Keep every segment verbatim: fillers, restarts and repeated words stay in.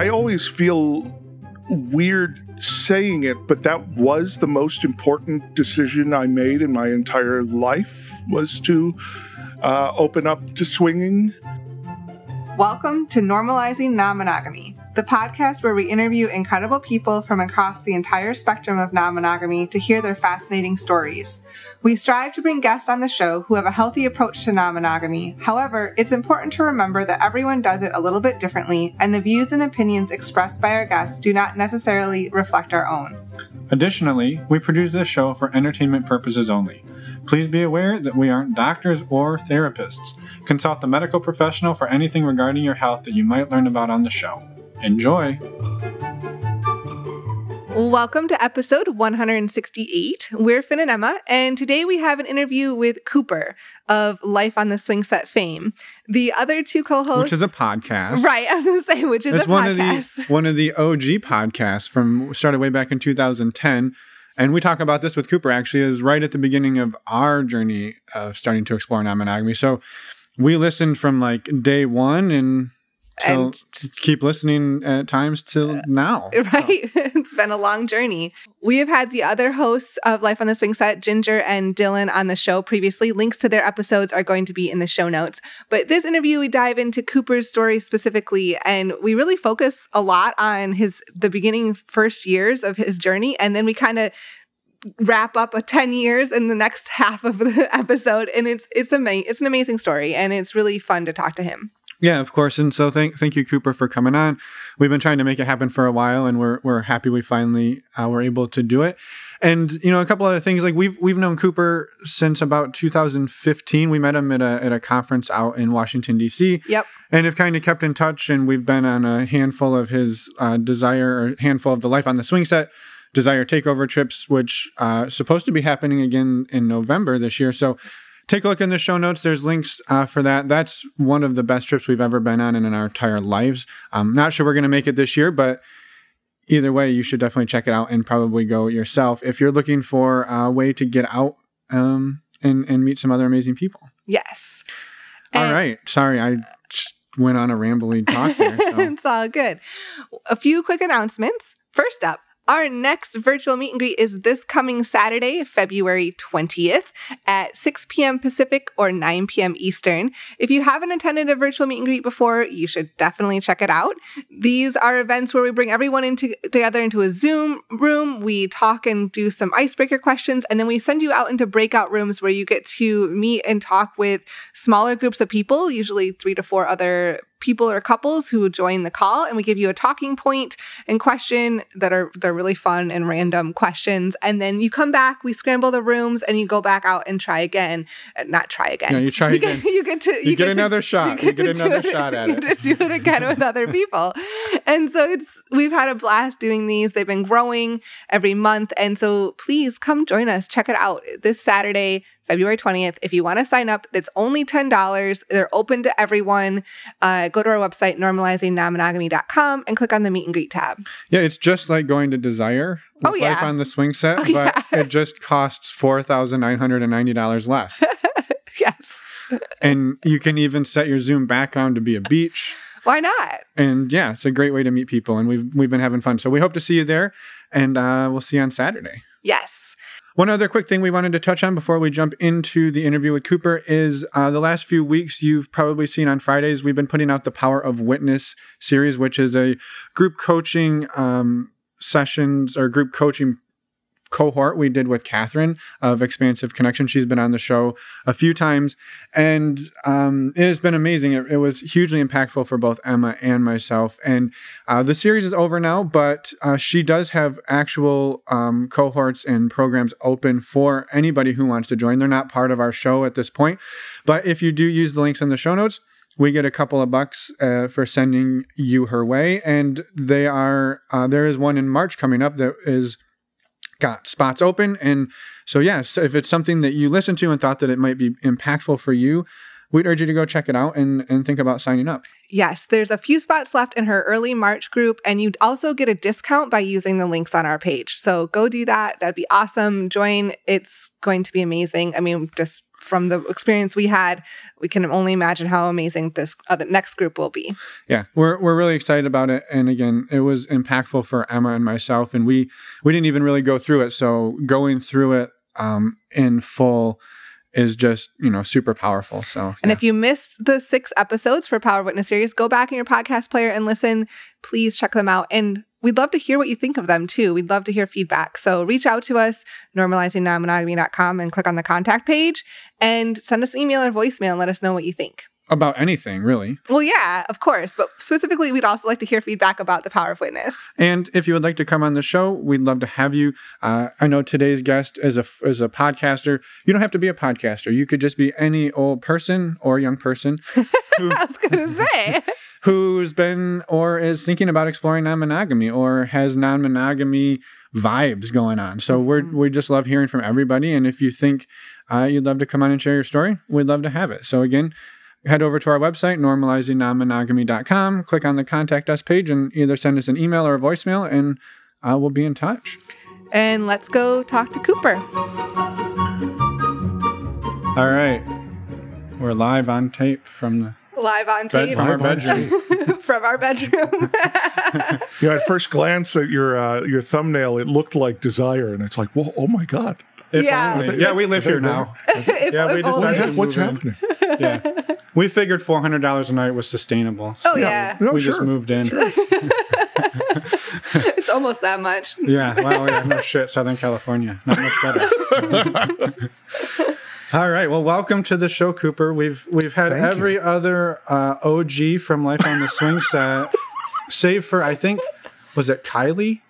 I always feel weird saying it, but that was the most important decision I made in my entire life, was to uh, open up to swinging. Welcome to Normalizing Non-Monogamy, the podcast where we interview incredible people from across the entire spectrum of non-monogamy to hear their fascinating stories. We strive to bring guests on the show who have a healthy approach to non-monogamy. However, it's important to remember that everyone does it a little bit differently, and the views and opinions expressed by our guests do not necessarily reflect our own. Additionally, we produce this show for entertainment purposes only. Please be aware that we aren't doctors or therapists. Consult a medical professional for anything regarding your health that you might learn about on the show. Enjoy! Welcome to episode one hundred sixty-eight. We're Finn and Emma, and today we have an interview with Cooper of Life on the Swing Set fame. The other two co-hosts... Which is a podcast. Right, I was going to say, which is it's a one podcast. Of the, one of the O G podcasts from started way back in two thousand ten. And we talk about this with Cooper, actually. It was right at the beginning of our journey of starting to explore non-monogamy. So we listened from like day one and... and to keep listening at times till now. Right. So. It's been a long journey. We have had the other hosts of Life on the Swing Set, Ginger and Dylan, on the show previously. Links to their episodes are going to be in the show notes. But this interview, we dive into Cooper's story specifically, and we really focus a lot on his the beginning first years of his journey, and then we kind of wrap up a ten years in the next half of the episode, and it's it's ama- it's an amazing story, and it's really fun to talk to him. Yeah, of course. And so thank thank you, Cooper, for coming on. We've been trying to make it happen for a while, and we're we're happy we finally uh, were able to do it. And, you know, a couple other things, like we've we've known Cooper since about two thousand fifteen. We met him at a at a conference out in Washington, D C. Yep. And have kind of kept in touch, and we've been on a handful of his uh, Desire, or handful of the Life on the Swing Set Desire takeover trips, which are uh, supposed to be happening again in November this year. So take a look in the show notes. There's links uh, for that. That's one of the best trips we've ever been on in our entire lives. I'm not sure we're going to make it this year, but either way, you should definitely check it out and probably go yourself if you're looking for a way to get out um, and, and meet some other amazing people. Yes. And all right. Sorry, I just went on a rambling talk there. So. It's all good. A few quick announcements. First up, our next virtual meet and greet is this coming Saturday, February twentieth at six p.m. Pacific or nine p.m. Eastern. If you haven't attended a virtual meet and greet before, you should definitely check it out. These are events where we bring everyone into together into a Zoom room. We talk and do some icebreaker questions, and then we send you out into breakout rooms where you get to meet and talk with smaller groups of people, usually three to four other people or couples who join the call, and we give you a talking point and question that are they're really fun and random questions. And then you come back, we scramble the rooms, and you go back out and try again. Not try again. No, you try you again. Get, you get to you, you get, get another to, shot. You get, you get another it, shot at you it. You get to do it again with other people. And so it's we've had a blast doing these. They've been growing every month. And so please come join us. Check it out this Saturday, February twentieth. If you want to sign up, it's only ten dollars. They're open to everyone. Uh, go to our website, normalizing non monogamy dot com, and click on the meet and greet tab. Yeah, it's just like going to Desire. Oh, yeah. Life on the Swing Set, oh, but yeah. It just costs four thousand nine hundred ninety dollars less. Yes. And you can even set your Zoom background to be a beach. Why not? And yeah, it's a great way to meet people, and we've we've been having fun. So we hope to see you there, and uh, we'll see you on Saturday. Yes. One other quick thing we wanted to touch on before we jump into the interview with Cooper is uh, the last few weeks you've probably seen on Fridays, we've been putting out the Power of Witness series, which is a group coaching um, sessions or group coaching cohort we did with Catherine of Expansive Connection. She's been on the show a few times, and um, it has been amazing. It, it was hugely impactful for both Emma and myself. And uh, the series is over now, but uh, she does have actual um, cohorts and programs open for anybody who wants to join. They're not part of our show at this point, but if you do use the links in the show notes, we get a couple of bucks uh, for sending you her way. And they are uh, there is one in March coming up that is got spots open. And so, yes, if it's something that you listened to and thought that it might be impactful for you, we'd urge you to go check it out and, and think about signing up. Yes, there's a few spots left in her early March group, and you'd also get a discount by using the links on our page. So go do that. That'd be awesome. Join. It's going to be amazing. I mean, just from the experience we had, we can only imagine how amazing this other next group will be. Yeah, we're we're really excited about it. And again, it was impactful for Emma and myself, and we we didn't even really go through it. So going through it um, in full is just, you know, super powerful. So, and yeah. If you missed the six episodes for Power Witness series, go back in your podcast player and listen. Please check them out. And we'd love to hear what you think of them too. We'd love to hear feedback. So reach out to us, normalizing non monogamy dot com, and click on the contact page and send us an email or voicemail and let us know what you think. About anything, really. Well, yeah, of course. But specifically, we'd also like to hear feedback about the Power of Witness. And if you would like to come on the show, we'd love to have you. Uh, I know today's guest is a, is a podcaster. You don't have to be a podcaster. You could just be any old person or young person. Who, I was going to say. Who's been or is thinking about exploring non-monogamy or has non-monogamy vibes going on. So we're, mm-hmm. we just love hearing from everybody. And if you think uh, you'd love to come on and share your story, we'd love to have it. So again, head over to our website, normalizing non monogamy dot com, click on the Contact Us page, and either send us an email or a voicemail, and uh, we'll be in touch. And let's go talk to Cooper. All right. We're live on tape from the... Live on tape. From our bedroom. From our bedroom. You know, at first glance at your, uh, your thumbnail, it looked like Desire, and it's like, whoa, oh my God. If yeah. Only. Yeah, we live here now. If, yeah, if we decided only. What's happening? Yeah. We figured four hundred dollars a night was sustainable. So oh, yeah. We, no, we sure. just moved in. Sure. It's almost that much. Yeah. Wow. Yeah, no shit. Southern California. Not much better. All right. Well, welcome to the show, Cooper. We've we've had Thank every you. other uh, O G from Life on the Swing Set, save for, I think, was it Kylie?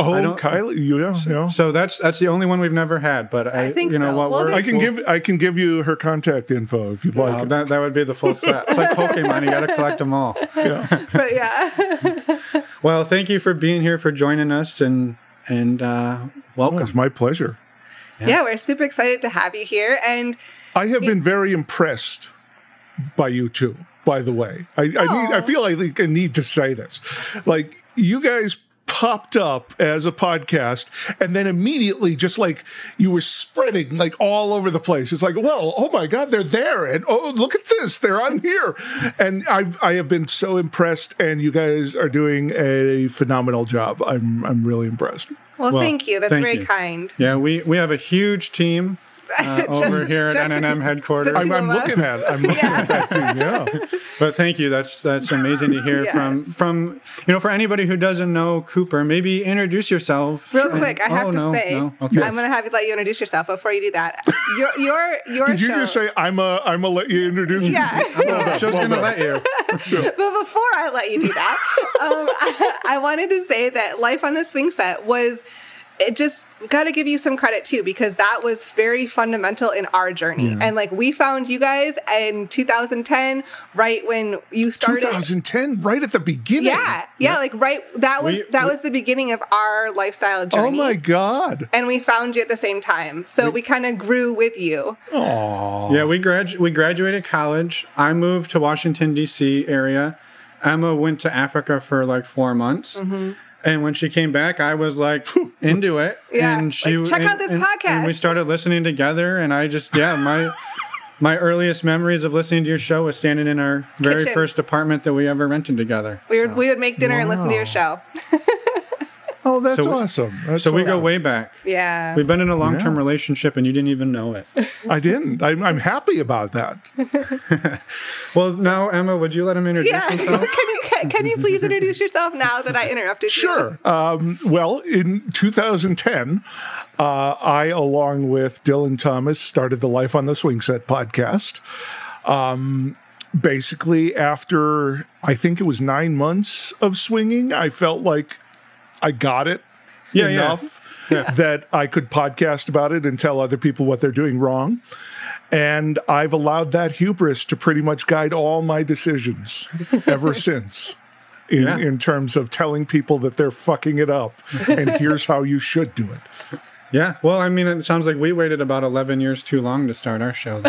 Oh, Kylie, you know, so, you know. So that's that's the only one we've never had. But I, I think you know so. what well, we're, I can we'll, give I can give you her contact info if you'd like. Well, that that would be the full set. It's like Pokemon; you got to collect them all. Yeah. But yeah. Well, thank you for being here, for joining us, and and uh, welcome. Oh, it's my pleasure. Yeah. Yeah, we're super excited to have you here, and I have been very impressed by you two. By the way, I, I need I feel like I need to say this, like you guys popped up as a podcast and then immediately just like you were spreading like all over the place. It's like, well, oh my God, they're there. And oh, look at this. They're on here. And I've, I have been so impressed, and you guys are doing a phenomenal job. I'm, I'm really impressed. Well, well thank you. That's thank very you. kind. Yeah. We, we have a huge team. Uh, just, over here at N N M headquarters. I'm, I'm looking at it. I'm looking yeah. at that too, yeah. But thank you. That's that's amazing to hear yes. from, from, you know, for anybody who doesn't know Cooper, maybe introduce yourself. Real and, quick, I have oh, to no, say, no. Okay. Yes. I'm going to have you let you introduce yourself before you do that. Your, your, your Did show, you just say, I'm a, I'm a let you introduce me? Yeah. yeah. She's going to let you. Sure. But before I let you do that, um, I, I wanted to say that Life on the Swing Set was... It just got to give you some credit, too, because that was very fundamental in our journey. Yeah. And, like, we found you guys in two thousand ten, right when you started. two thousand ten, right at the beginning. Yeah. Yeah, yeah. Like, right. That was we, that we, was the beginning of our lifestyle journey. Oh, my God. And we found you at the same time. So we, we kind of grew with you. Aww. Yeah, we, gradu we graduated college. I moved to Washington, D C area. Emma went to Africa for, like, four months. Mm-hmm. And when she came back, I was like into it. Yeah. And she like, check and, out this and, podcast. And we started listening together. And I just, yeah, my my earliest memories of listening to your show was standing in our very Kitchen. first apartment that we ever rented together. We would, so. we would make dinner wow. and listen to your show. Oh, that's so, awesome. That's so awesome. We go way back. Yeah. We've been in a long-term yeah. relationship, and you didn't even know it. I didn't. I'm, I'm happy about that. Well, now, Emma, would you let him introduce yeah. himself? Can you, can, can you please introduce yourself now that I interrupted sure. you? Sure. Um, well, in two thousand ten, uh, I, along with Dylan Thomas, started the Life on the Swing Set podcast. Um, basically, after, I think it was nine months of swinging, I felt like I got it yeah, enough yeah. Yeah. that I could podcast about it and tell other people what they're doing wrong. And I've allowed that hubris to pretty much guide all my decisions ever since in, yeah. in terms of telling people that they're fucking it up. And here's how you should do it. Yeah. Well, I mean, it sounds like we waited about eleven years too long to start our show.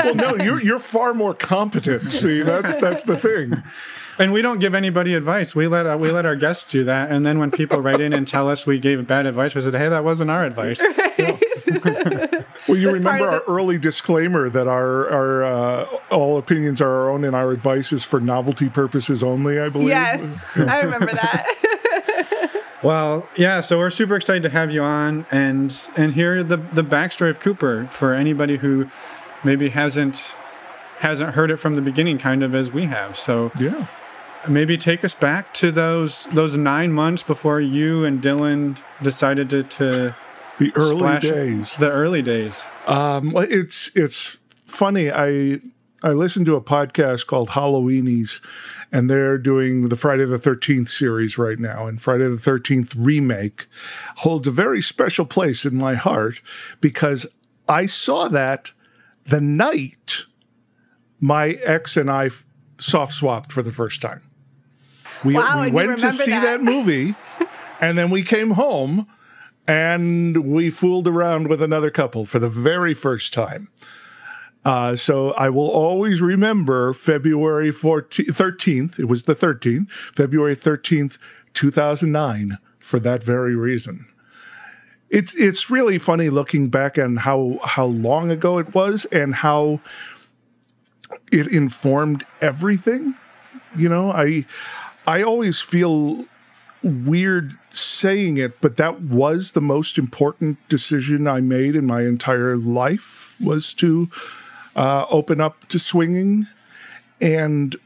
Well, no, you're, you're far more competent. See, that's, that's the thing. And we don't give anybody advice. We let uh, we let our guests do that. And then when people write in and tell us we gave bad advice, we said, hey, that wasn't our advice. Right. No. Well, you remember our the... early disclaimer that our, our uh, all opinions are our own and our advice is for novelty purposes only, I believe. Yes, I remember that. Well, yeah, so we're super excited to have you on and and hear the, the backstory of Cooper for anybody who maybe hasn't hasn't heard it from the beginning, kind of as we have. So yeah, maybe take us back to those those nine months before you and Dylan decided to, to the early splash, days. The early days. Um, it's it's funny. I I listened to a podcast called Halloweenies, and they're doing the Friday the thirteenth series right now. And Friday the thirteenth remake holds a very special place in my heart because I saw that the night my ex and I soft swapped for the first time. We, wow, we went to see that, that movie, and then we came home and we fooled around with another couple for the very first time. Uh, so I will always remember February thirteenth, it was the thirteenth, February thirteenth, two thousand nine, for that very reason. It's, it's really funny looking back on how, how long ago it was and how it informed everything. You know, I, I always feel weird saying it, but that was the most important decision I made in my entire life, was to uh, open up to swinging. And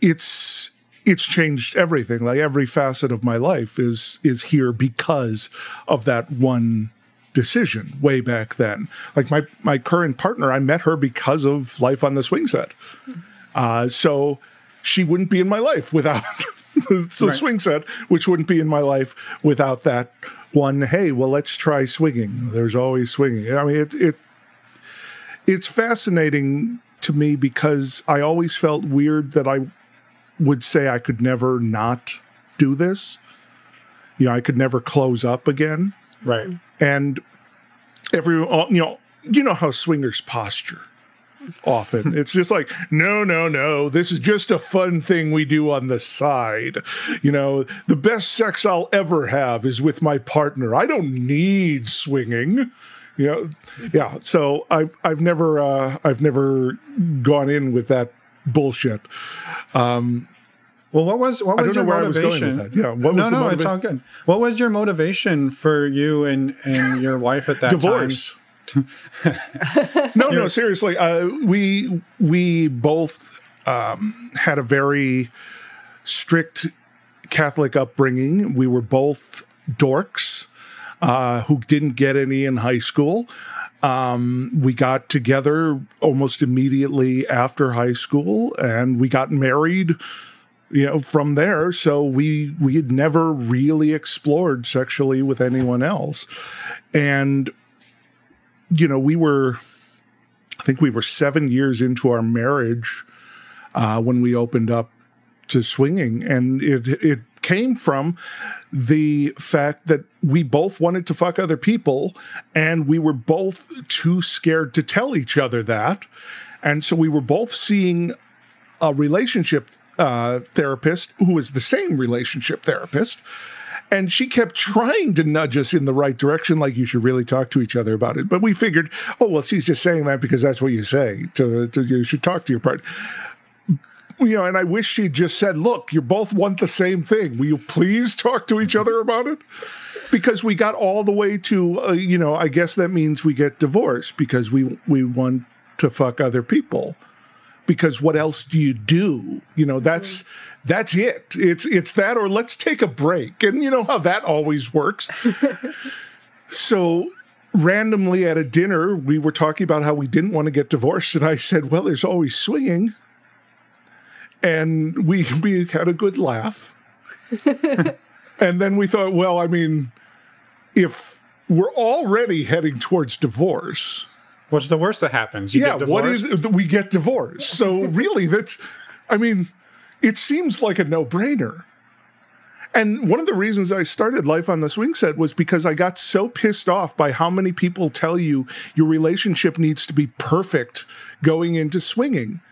it's it's changed everything. Like every facet of my life is is here because of that one decision way back then. Like my my current partner, I met her because of Life on the Swing Set. Uh, so she wouldn't be in my life without... So right. Swing Set, which wouldn't be in my life without that one. Hey, well, let's try swinging. There's always swinging. I mean, it it it's fascinating to me because I always felt weird that I would say I could never not do this. You know, I could never close up again. Right. And every you know you know how swingers posture. Often it's just like, no, no, no, this is just a fun thing we do on the side. You know, the best sex I'll ever have is with my partner. I don't need swinging. You know, yeah. So I've I've never uh, I've never gone in with that bullshit. Um, well, what was what was I don't your know where motivation? I was going with that. Yeah, what was no, no, it's all good. What was your motivation for you and and your wife at that time? Divorce. no, no, seriously. Uh, we we both um, had a very strict Catholic upbringing. We were both dorks uh, who didn't get any in high school. Um, we got together almost immediately after high school, and we got married. You know, from there, so we we had never really explored sexually with anyone else, and. You know, we were, I think we were seven years into our marriage uh, when we opened up to swinging. And it, it came from the fact that we both wanted to fuck other people and we were both too scared to tell each other that. And so we were both seeing a relationship uh, therapist who was the same relationship therapist. And she kept trying to nudge us in the right direction, like you should really talk to each other about it. But we figured, oh, well, she's just saying that because that's what you say. To, to, you should talk to your partner. You know, and I wish she just said, look, you both want the same thing. Will you please talk to each other about it? Because we got all the way to, uh, you know, I guess that means we get divorced because we, we want to fuck other people. Because what else do you do? You know, that's... That's it. It's it's that or let's take a break. And you know how that always works. So randomly at a dinner, we were talking about how we didn't want to get divorced. And I said, well, there's always swinging. And we, we had a good laugh. And then we thought, well, I mean, if we're already heading towards divorce. What's the worst that happens? You yeah, get divorced? What is, we get divorced. So really, that's, I mean... It seems like a no-brainer. And one of the reasons I started Life on the Swing Set was because I got so pissed off by how many people tell you your relationship needs to be perfect going into swinging.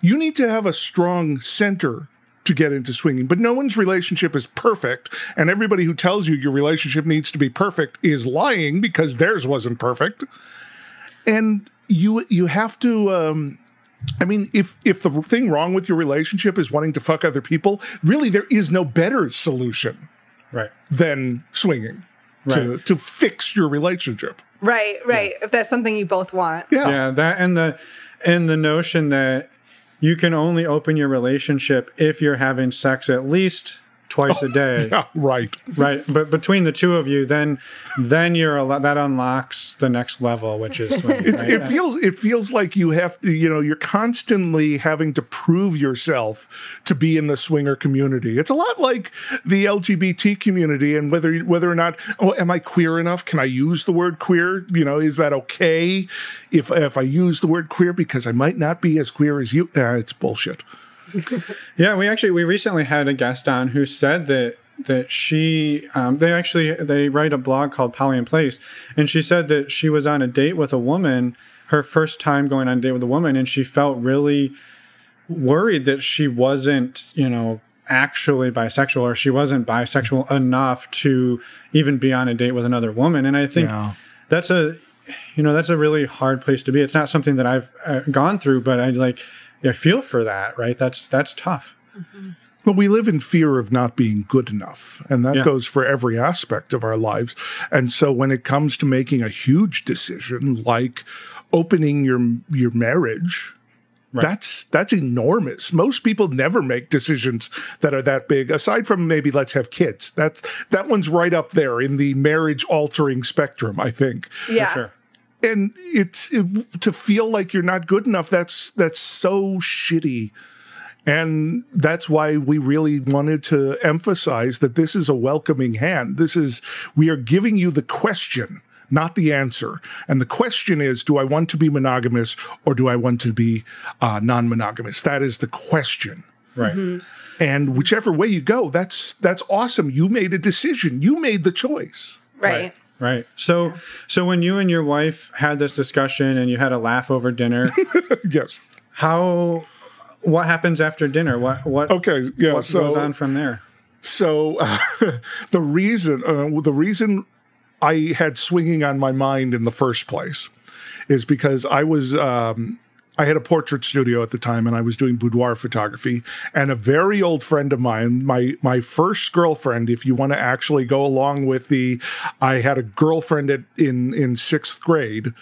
You need to have a strong center to get into swinging. But no one's relationship is perfect, and everybody who tells you your relationship needs to be perfect is lying, because theirs wasn't perfect. And you you have to... Um, I mean, if, if the thing wrong with your relationship is wanting to fuck other people, really there is no better solution right. than swinging right. to, to fix your relationship. Right, right. Yeah. If that's something you both want. Yeah. yeah, that and the and the notion that you can only open your relationship if you're having sex at least twice oh, a day. Yeah, right. Right. But between the two of you, then then you're that unlocks the next level, which is swinging, right? It feels it feels like you have to, you know, you're constantly having to prove yourself to be in the swinger community. It's a lot like the L G B T community, and whether whether or not, oh, am I queer enough? Can I use the word queer? You know, is that okay if if I use the word queer because I might not be as queer as you? Uh, it's bullshit. Yeah, we actually we recently had a guest on who said that that she um, they actually they write a blog called Poly in Place, and she said that she was on a date with a woman, her first time going on a date with a woman, and she felt really worried that she wasn't, you know, actually bisexual, or she wasn't bisexual enough to even be on a date with another woman. And I think yeah. that's a you know that's a really hard place to be. It's not something that I've uh, gone through, but I like. I feel for that, right? That's that's tough. Mm-hmm. Well, we live in fear of not being good enough, and that yeah. goes for every aspect of our lives. And so when it comes to making a huge decision like opening your your marriage, right. that's that's enormous. Most people never make decisions that are that big, aside from maybe let's have kids. That's that one's right up there in the marriage altering spectrum, I think. Yeah. For sure. And it's it, to feel like you're not good enough, that's that's so shitty. And that's why we really wanted to emphasize that this is a welcoming hand. This is, we are giving you the question, not the answer. And the question is, do I want to be monogamous or do I want to be uh, non-monogamous? That is the question. Right. Mm-hmm. And whichever way you go, that's, that's awesome. You made a decision. You made the choice. Right. Right. Right. So, yeah. so when you and your wife had this discussion and you had a laugh over dinner, yes. How? What happens after dinner? What? What? Okay. Yeah. What so, goes on from there? So, uh, the reason uh, the reason I had swinging on my mind in the first place is because I was. Um, I had a portrait studio at the time, and I was doing boudoir photography. And a very old friend of mine, my my first girlfriend, if you want to actually go along with the, I had a girlfriend at, in in sixth grade.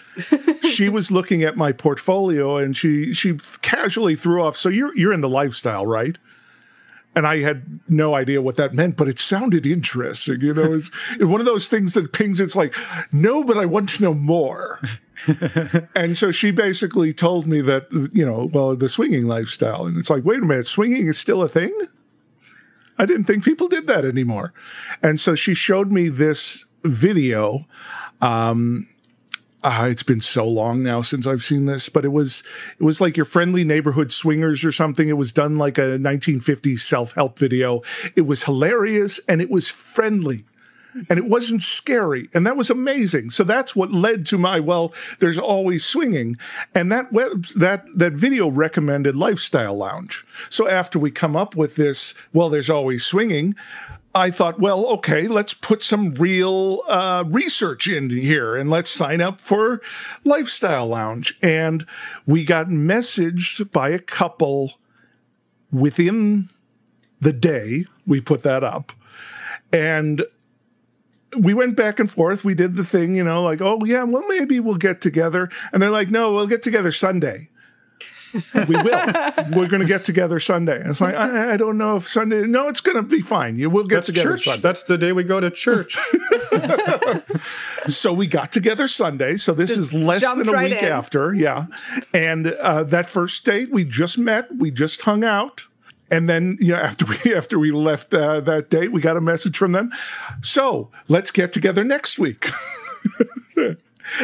She was looking at my portfolio, and she she casually threw off, "So you're you're in the lifestyle, right?" And I had no idea what that meant, but it sounded interesting. You know, it was, it was one of those things that pings. It's like, no, but I want to know more. And so she basically told me that, you know, well, the swinging lifestyle. And it's like, wait a minute, swinging is still a thing? I didn't think people did that anymore. And so she showed me this video. Um, uh, it's been so long now since I've seen this, but it was it was like your friendly neighborhood swingers or something. It was done like a nineteen fifties self-help video. It was hilarious and it was friendly. And it wasn't scary. And that was amazing. So that's what led to my, well, there's always swinging. And that web, that that video recommended Lifestyle Lounge. So after we come up with this, well, there's always swinging, I thought, well, okay, let's put some real uh, research in here and let's sign up for Lifestyle Lounge. And we got messaged by a couple within the day we put that up. And we went back and forth. We did the thing, you know, like, oh, yeah, well, maybe we'll get together. And they're like, no, we'll get together Sunday. We will. We're going to get together Sunday. And it's like, I, I don't know if Sunday. No, it's going to be fine. You will get That's together church. Sunday. That's the day we go to church. So we got together Sunday. So this just is less than a right week in. after. Yeah. And uh, that first date, we just met. We just hung out. And then, you know, after we after we left uh, that date, we got a message from them. So let's get together next week.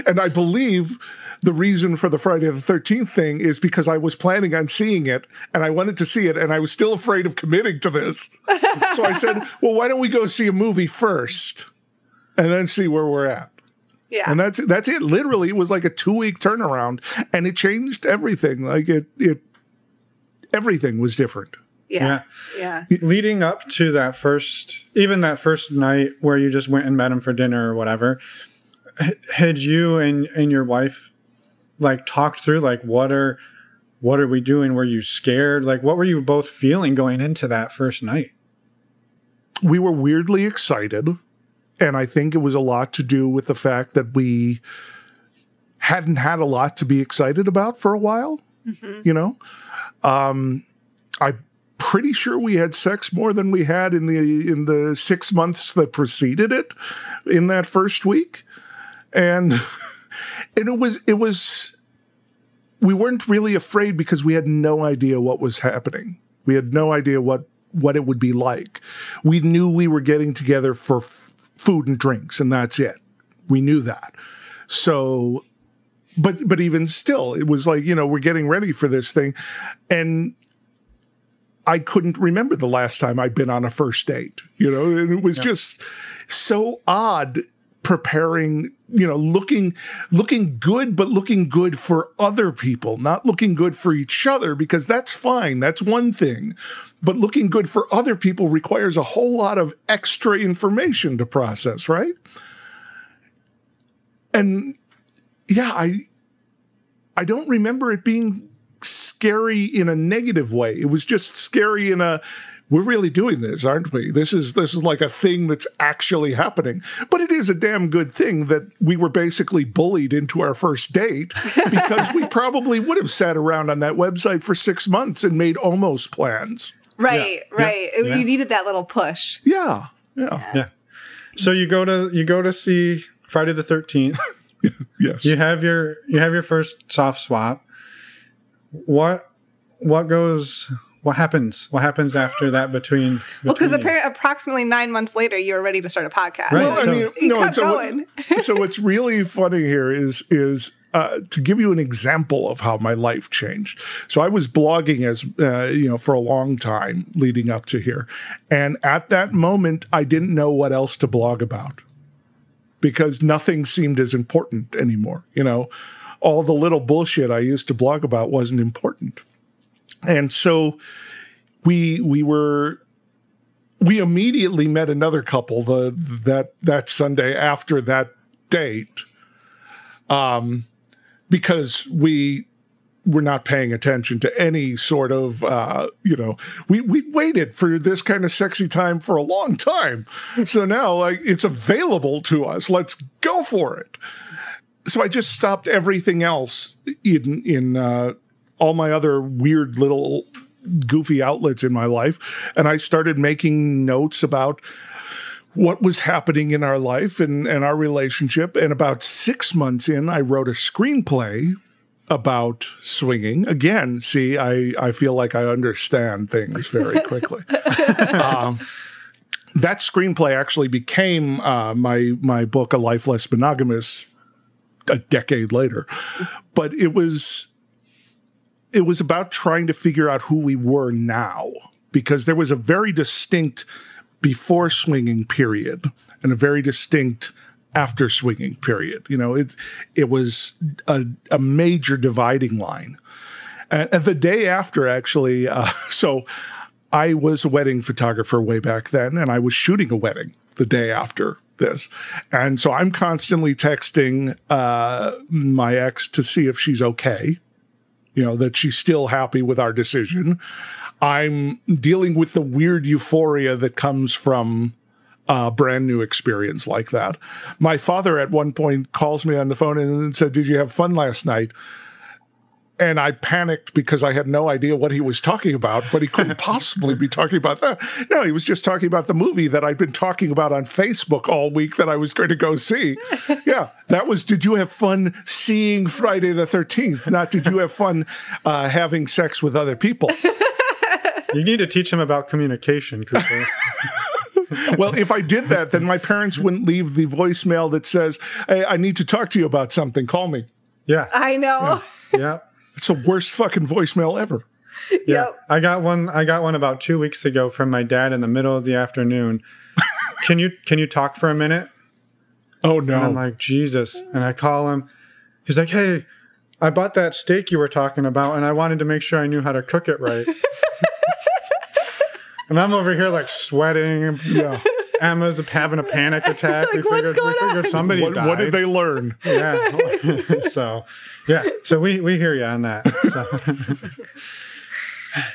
And I believe the reason for the Friday the thirteenth thing is because I was planning on seeing it, and I wanted to see it, and I was still afraid of committing to this. So I said, well, why don't we go see a movie first and then see where we're at? Yeah. And that's, that's it. Literally, it was like a two-week turnaround, and it changed everything. Like, it, it everything was different. Yeah, yeah. Yeah. Leading up to that first, even that first night where you just went and met him for dinner or whatever, had you and, and your wife like talked through like, what are, what are we doing? Were you scared? Like, what were you both feeling going into that first night? We were weirdly excited. And I think it was a lot to do with the fact that we hadn't had a lot to be excited about for a while, mm-hmm. you know? Um, I'm pretty sure we had sex more than we had in the in the six months that preceded it in that first week. And and it was it was we weren't really afraid because we had no idea what was happening. We had no idea what what it would be like. We knew we were getting together for f food and drinks, and that's it. We knew that. So but but even still, it was like, you know, we're getting ready for this thing, and I couldn't remember the last time I'd been on a first date, you know, and it was yeah. just so odd preparing, you know, looking, looking good, but looking good for other people, not looking good for each other, because that's fine. That's one thing, but looking good for other people requires a whole lot of extra information to process. Right. And yeah, I, I don't remember it being scary in a negative way. It was just scary in a, we're really doing this, aren't we? This is, this is like a thing that's actually happening. But it is a damn good thing that we were basically bullied into our first date, because we probably would have sat around on that website for six months and made almost plans. Right, yeah. right. Yeah. It, yeah. You needed that little push. Yeah. Yeah. Yeah. Yeah. So you go to, you go to see Friday the thirteenth. Yes. You have your, you have your first soft swap. What what goes what happens what happens after that between, between well, because approximately nine months later you were ready to start a podcast. Right. Well, so, I mean, you no, kept so, going. What, so what's really funny here is is uh to give you an example of how my life changed. So I was blogging as uh, you know, for a long time leading up to here, and at that moment I didn't know what else to blog about because nothing seemed as important anymore, you know. All the little bullshit I used to blog about wasn't important. And so we we were we immediately met another couple the that that Sunday after that date, um because we were not paying attention to any sort of uh you know, we we waited for this kind of sexy time for a long time. So now, like, it's available to us. Let's go for it. So I just stopped everything else in, in uh, all my other weird little goofy outlets in my life. And I started making notes about what was happening in our life and, and our relationship. And about six months in, I wrote a screenplay about swinging. Again, see, I, I feel like I understand things very quickly. um, that screenplay actually became uh, my, my book, A Life Less Monogamous, a decade later. But it was it was about trying to figure out who we were now, because there was a very distinct before swinging period and a very distinct after swinging period. You know, it it was a, a major dividing line. And, and the day after, actually, uh, so I was a wedding photographer way back then, and I was shooting a wedding the day after this. And so I'm constantly texting uh, my ex to see if she's okay, you know, that she's still happy with our decision. I'm dealing with the weird euphoria that comes from a brand new experience like that. My father at one point calls me on the phone and said, "Did you have fun last night?" And I panicked because I had no idea what he was talking about, but he couldn't possibly be talking about that. No, he was just talking about the movie that I'd been talking about on Facebook all week that I was going to go see. Yeah, that was, did you have fun seeing Friday the thirteenth? Not did you have fun uh, having sex with other people? You need to teach him about communication, Cooper. Well, if I did that, then my parents wouldn't leave the voicemail that says, "Hey, I need to talk to you about something. Call me." Yeah. I know. Yeah. Yeah. It's the worst fucking voicemail ever. Yeah. Yep. I got one I got one about two weeks ago from my dad in the middle of the afternoon. Can you can you talk for a minute? Oh no. And I'm like, Jesus. And I call him. He's like, "Hey, I bought that steak you were talking about and I wanted to make sure I knew how to cook it right." And I'm over here like sweating. Yeah. Emma's having a panic attack. Like, we figured, what's going we figured on? somebody what, died. What did they learn? Yeah. so, yeah. So we we hear you on that. So.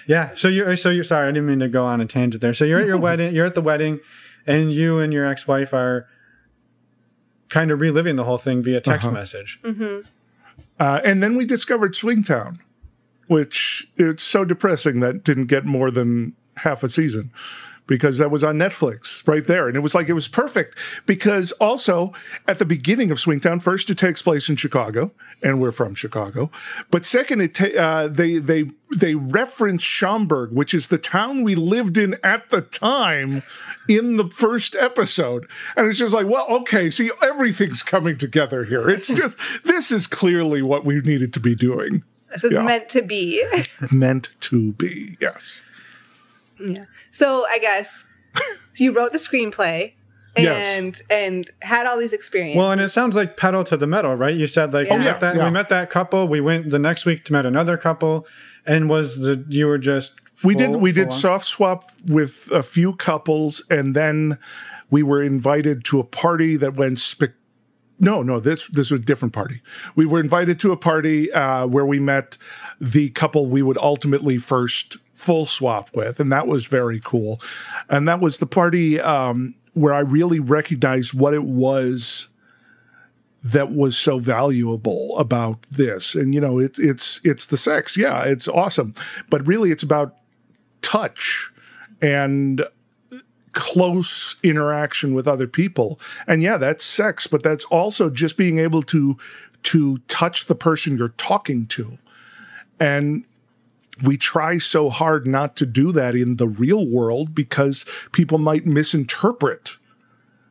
yeah. So you're so you're sorry. I didn't mean to go on a tangent there. So you're at your wedding. You're at the wedding, and you and your ex-wife are kind of reliving the whole thing via text uh-huh. message. Mm-hmm. Uh, and then we discovered Swingtown, which it's so depressing that didn't get more than half a season. Because that was on Netflix right there. And it was like, it was perfect. Because also, at the beginning of Swingtown, first, it takes place in Chicago, and we're from Chicago. But second, it uh, they they they reference Schaumburg, which is the town we lived in at the time in the first episode. And it's just like, well, okay, see, everything's coming together here. It's just, this is clearly what we needed to be doing. This is yeah. meant to be. Meant to be, yes. Yeah. So I guess you wrote the screenplay and yes. and had all these experiences. Well, and it sounds like pedal to the metal, right? You said like yeah. we, met that, yeah. we met that couple. We went the next week to met another couple, and was the you were just full, we did we did on. soft swap with a few couples, and then we were invited to a party that went spic. No, no, this this was a different party. We were invited to a party uh, where we met the couple we would ultimately first. full swap with, and that was very cool. And that was the party um, where I really recognized what it was that was so valuable about this. And, you know, it, it's it's the sex. Yeah, it's awesome. But really, it's about touch and close interaction with other people. And, yeah, that's sex, but that's also just being able to, to touch the person you're talking to. And we try so hard not to do that in the real world because people might misinterpret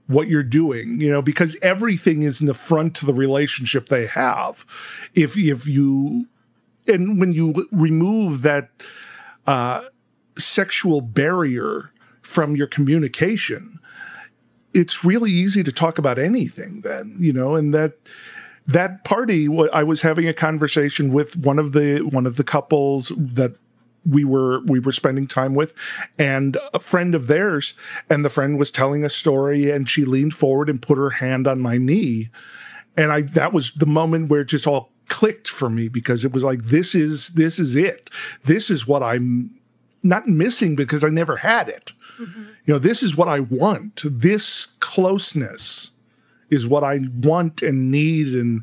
what you're doing, you know, because everything is an affront to the relationship they have. If, if you, and when you remove that uh, sexual barrier from your communication, it's really easy to talk about anything then, you know, and that, That party, I was having a conversation with one of the one of the couples that we were we were spending time with, and a friend of theirs. And the friend was telling a story, and she leaned forward and put her hand on my knee, and I that was the moment where it just all clicked for me, because it was like, this is this is it. This is what I'm not missing, because I never had it. Mm-hmm. You know, this is what I want. This closeness is what I want and need. And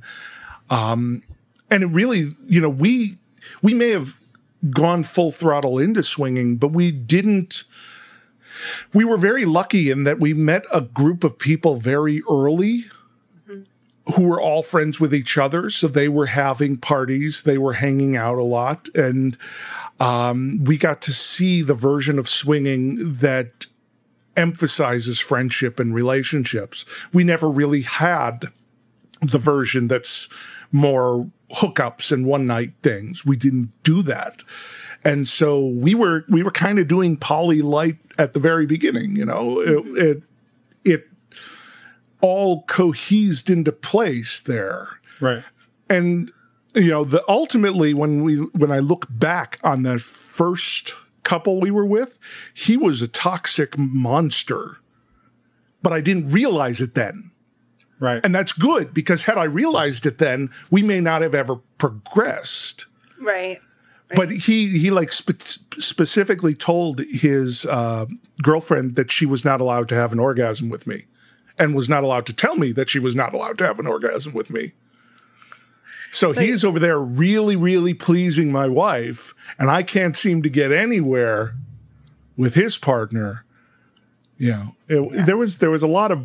um, and it really, you know, we we may have gone full throttle into swinging, but we didn't. We were very lucky in that we met a group of people very early mm-hmm. who were all friends with each other. So they were having parties, they were hanging out a lot. And um, we got to see the version of swinging that emphasizes friendship and relationships. We never really had the version that's more hookups and one night things. We didn't do that. And so we were we were kind of doing poly light at the very beginning, you know. It it, it all cohesed into place there. Right. And you know, the ultimately when we when I look back on that first couple we were with, he was a toxic monster, but I didn't realize it then. Right. And that's good, because had I realized it then, we may not have ever progressed. Right. Right. But he, he like spe specifically told his uh, girlfriend that she was not allowed to have an orgasm with me, and was not allowed to tell me that she was not allowed to have an orgasm with me. So like, he's over there really, really pleasing my wife, and I can't seem to get anywhere with his partner. You know, it, yeah. there was there was a lot of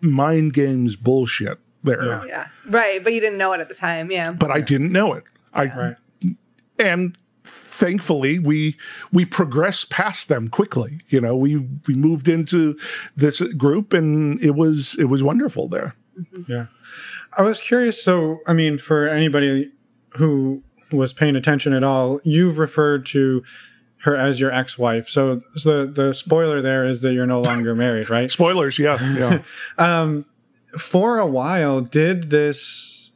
mind games bullshit there. Yeah, yeah. Right. But you didn't know it at the time, yeah. But right. I didn't know it. Yeah. I right. and thankfully we we progressed past them quickly. You know, we we moved into this group, and it was it was wonderful there. Mm-hmm. Yeah. I was curious, so, I mean, for anybody who was paying attention at all, you've referred to her as your ex-wife. So, so the, the spoiler there is that you're no longer married, right? Spoilers, yeah. yeah. um, for a while, did this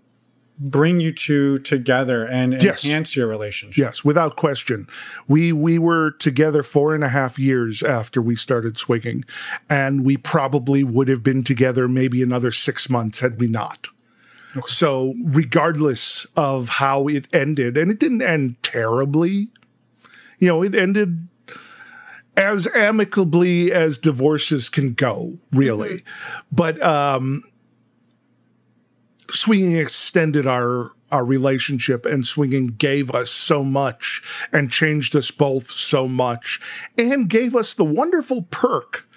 bring you two together and yes. enhance your relationship. Yes, without question. We we were together four and a half years after we started swinging, and we probably would have been together maybe another six months had we not. Okay. So regardless of how it ended, and it didn't end terribly, you know, it ended as amicably as divorces can go, really. Mm-hmm. But um, swinging extended our, our relationship, and swinging gave us so much and changed us both so much, and gave us the wonderful perk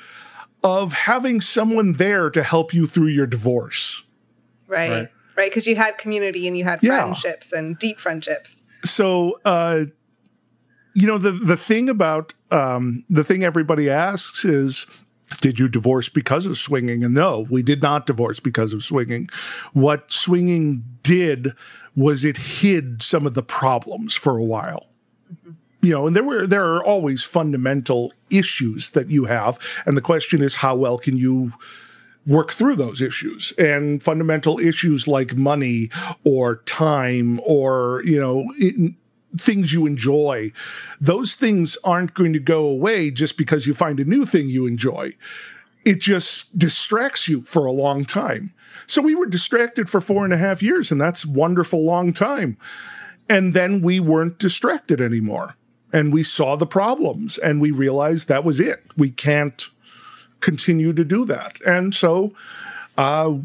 of having someone there to help you through your divorce. Right, right, right, because you had community and you had yeah. friendships and deep friendships. So, uh, you know, the, the thing about, um, the thing everybody asks is, did you divorce because of swinging? And no, we did not divorce because of swinging. What swinging did was it hid some of the problems for a while. Mm-hmm. You know, and there were there are always fundamental issues that you have. And the question is, how well can you work through those issues? And fundamental issues like money or time or, you know, it, things you enjoy, those things aren't going to go away just because you find a new thing you enjoy. It just distracts you for a long time. So we were distracted for four and a half years, and that's a wonderful long time. And then we weren't distracted anymore. And we saw the problems, and we realized that was it. We can't continue to do that. And so uh,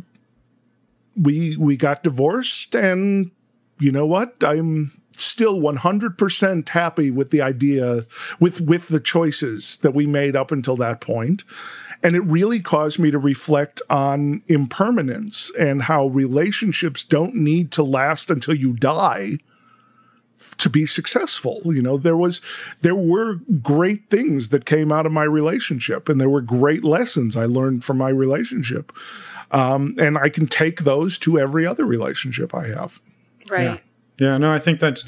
we, we got divorced, and you know what? I'm still one hundred percent happy with the idea, with, with the choices that we made up until that point. And it really caused me to reflect on impermanence and how relationships don't need to last until you die to be successful. You know, there was, there were great things that came out of my relationship, and there were great lessons I learned from my relationship. Um, and I can take those to every other relationship I have. Right. Yeah. Yeah, no, I think that's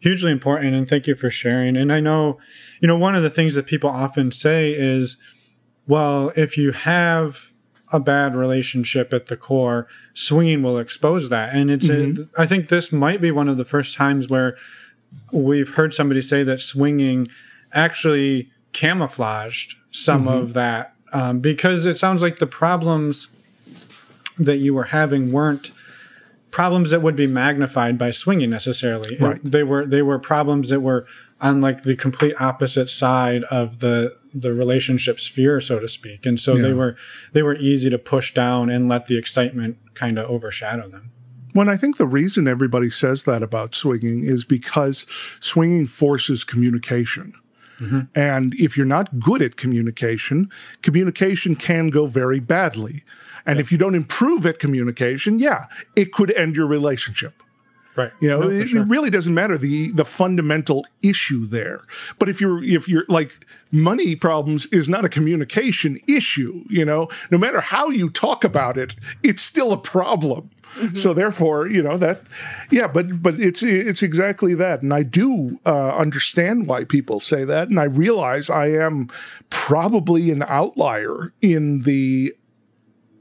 hugely important, and thank you for sharing. And I know, you know, one of the things that people often say is, well, if you have a bad relationship at the core, swinging will expose that. And it's, mm-hmm. a, I think this might be one of the first times where we've heard somebody say that swinging actually camouflaged some mm-hmm. of that, um, because it sounds like the problems that you were having weren't problems that would be magnified by swinging necessarily. Right. They were they were problems that were on like the complete opposite side of the the relationship sphere, so to speak. And so yeah. they were they were easy to push down and let the excitement kind of overshadow them. Well, I think the reason everybody says that about swinging is because swinging forces communication. Mm-hmm. And if you're not good at communication, communication can go very badly. And yeah. if you don't improve at communication, yeah, it could end your relationship. Right. You know, no, it, sure. it really doesn't matter the the fundamental issue there. But if you're if you're like, money problems is not a communication issue, you know. No matter how you talk about it, it's still a problem. Mm-hmm. So therefore, you know, that yeah, but but it's it's exactly that. And I do uh, understand why people say that, and I realize I am probably an outlier in the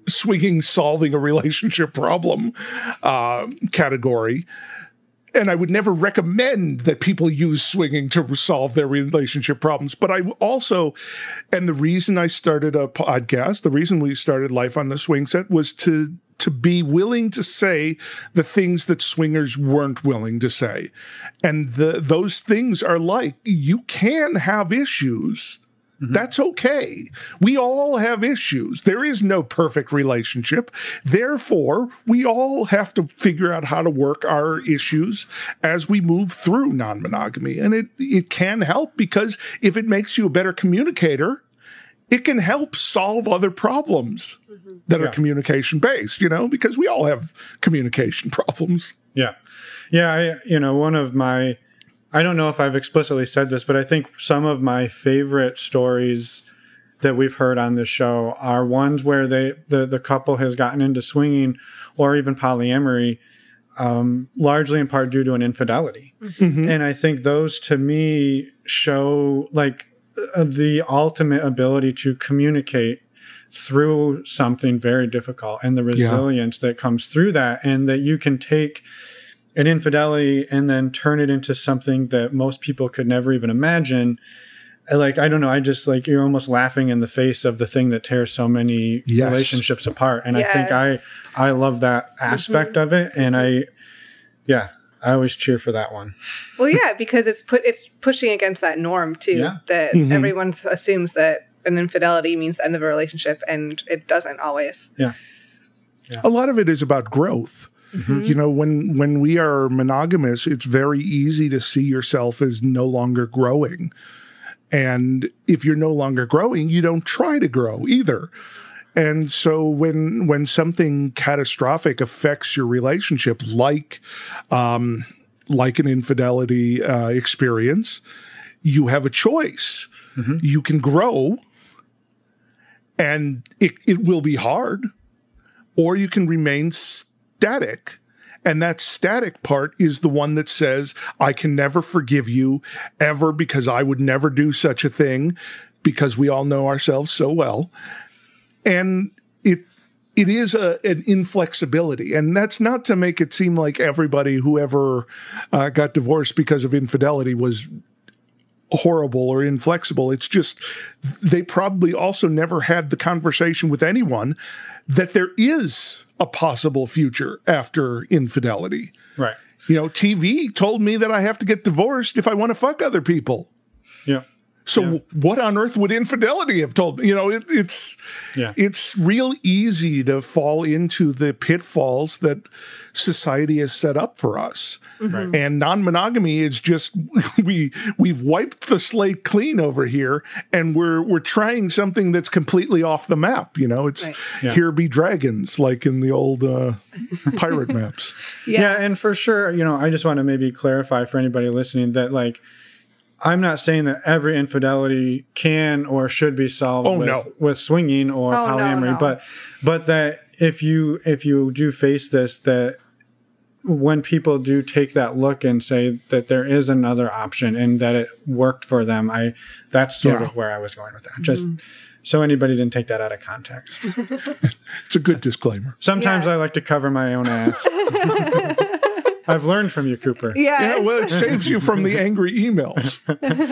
swinging solving a relationship problem uh, category. And I would never recommend that people use swinging to solve their relationship problems. But I also, and the reason I started a podcast, the reason we started Life on the Swing Set was to to be willing to say the things that swingers weren't willing to say. And the, those things are like, you can have issues. Mm-hmm. That's okay. We all have issues. There is no perfect relationship. Therefore, we all have to figure out how to work our issues as we move through non-monogamy. And it, it can help, because if it makes you a better communicator, it can help solve other problems mm-hmm. that yeah. are communication-based, you know, because we all have communication problems. Yeah. Yeah, I, you know, one of my... I don't know if I've explicitly said this, but I think some of my favorite stories that we've heard on this show are ones where they the, the couple has gotten into swinging or even polyamory, um, largely in part due to an infidelity. Mm-hmm. And I think those, to me, show like the ultimate ability to communicate through something very difficult, and the resilience yeah. that comes through that, and that you can take an infidelity and then turn it into something that most people could never even imagine. Like, I don't know. I just like, you're almost laughing in the face of the thing that tears so many yes. relationships apart. And yes. I think I, I love that aspect mm-hmm. of it. And I, yeah, I always cheer for that one. Well, yeah, because it's put, it's pushing against that norm too, yeah. that mm-hmm. everyone assumes that an infidelity means the end of a relationship, and it doesn't always. Yeah. yeah. A lot of it is about growth. Mm-hmm. You know, when when we are monogamous, it's very easy to see yourself as no longer growing. And if you're no longer growing, you don't try to grow either. And so when when something catastrophic affects your relationship, like um, like an infidelity uh, experience, you have a choice. Mm-hmm. You can grow, and it, it will be hard, or you can remain static. And that static part is the one that says, I can never forgive you ever, because I would never do such a thing, because we all know ourselves so well. And it it is a, an inflexibility. And that's not to make it seem like everybody who ever uh, got divorced because of infidelity was horrible or inflexible. It's just they probably also never had the conversation with anyone that there is a possible future after infidelity. Right. You know, T V told me that I have to get divorced if I want to fuck other people. Yeah. So yeah. what on earth would infidelity have told me? You know, it, it's, yeah. it's real easy to fall into the pitfalls that society has set up for us. Mm-hmm. And non-monogamy is just, we, we've wiped the slate clean over here, and we're, we're trying something that's completely off the map. You know, it's right. yeah. here be dragons, like in the old uh, pirate maps. Yeah. yeah. And for sure, you know, I just want to maybe clarify for anybody listening that, like, I'm not saying that every infidelity can or should be solved oh, with, no. with swinging or oh, polyamory, no, no. but but that if you if you do face this, that when people do take that look and say that there is another option and that it worked for them, I that's sort yeah. of where I was going with that. Just mm. so anybody didn't take that out of context. It's a good so, disclaimer. Sometimes yeah. I like to cover my own ass. I've learned from you, Cooper. Yes. Yeah, well, it saves you from the angry emails.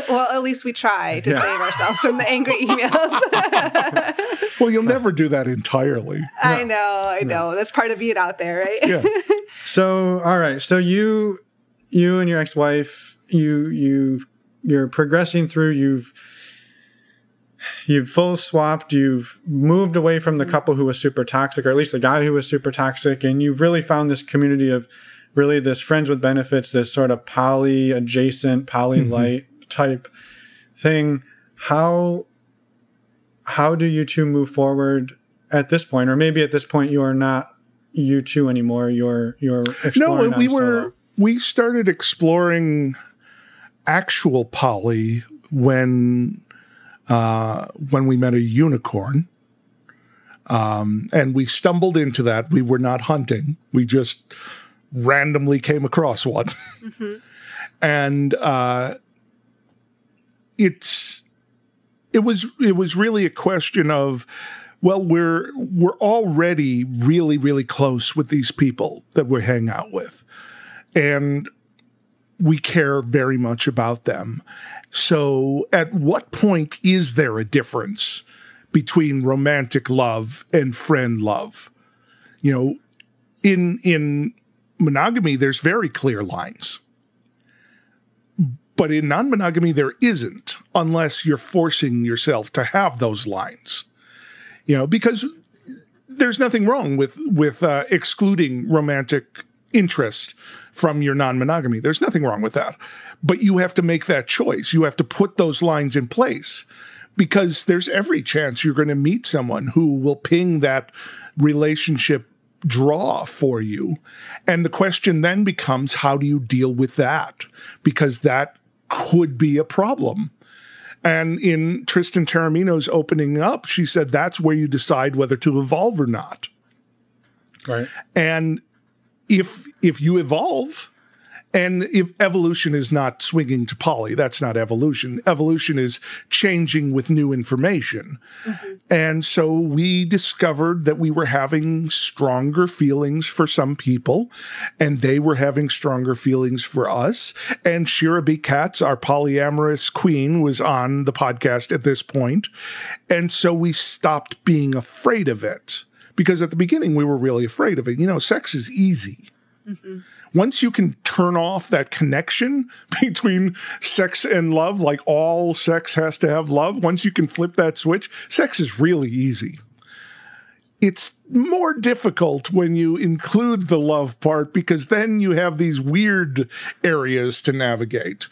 Well, at least we try to yeah. save ourselves from the angry emails. Well, you'll never do that entirely. I no. know, I no. know. That's part of being out there, right? Yeah. So, all right. So you, you and your ex-wife, you, you, you're progressing through. You've, you've full swapped. You've moved away from the couple who was super toxic, or at least the guy who was super toxic, and you've really found this community of. Really, this friends with benefits, this sort of poly adjacent, poly light mm-hmm. type thing. How how do you two move forward at this point? Or maybe at this point you are not you two anymore. You're you're exploring. No, we were we started exploring actual poly when uh, when we met a unicorn. Um, and we stumbled into that. We were not hunting. We just randomly came across one. Mm-hmm. And uh, it's it was it was really a question of, well, we're we're already really really close with these people that we hang out with, and we care very much about them. So at what point is there a difference between romantic love and friend love? You know, in in monogamy, there's very clear lines. But in non-monogamy, there isn't, unless you're forcing yourself to have those lines. You know, because there's nothing wrong with, with uh, excluding romantic interest from your non-monogamy. There's nothing wrong with that. But you have to make that choice. You have to put those lines in place, because there's every chance you're going to meet someone who will ping that relationship draw for you. And the question then becomes, how do you deal with that? Because that could be a problem. And in Tristan Terramino's Opening Up, she said that's where you decide whether to evolve or not. Right. And if if you evolve And if evolution is not swinging to poly, that's not evolution. Evolution is changing with new information. Mm-hmm. And so we discovered that we were having stronger feelings for some people, and they were having stronger feelings for us. And Shira B. Katz, our polyamorous queen, was on the podcast at this point. And so we stopped being afraid of it, because at the beginning we were really afraid of it. You know, sex is easy. Mm-hmm. Once you can turn off that connection between sex and love, like all sex has to have love, once you can flip that switch, sex is really easy. It's more difficult when you include the love part, because then you have these weird areas to navigate.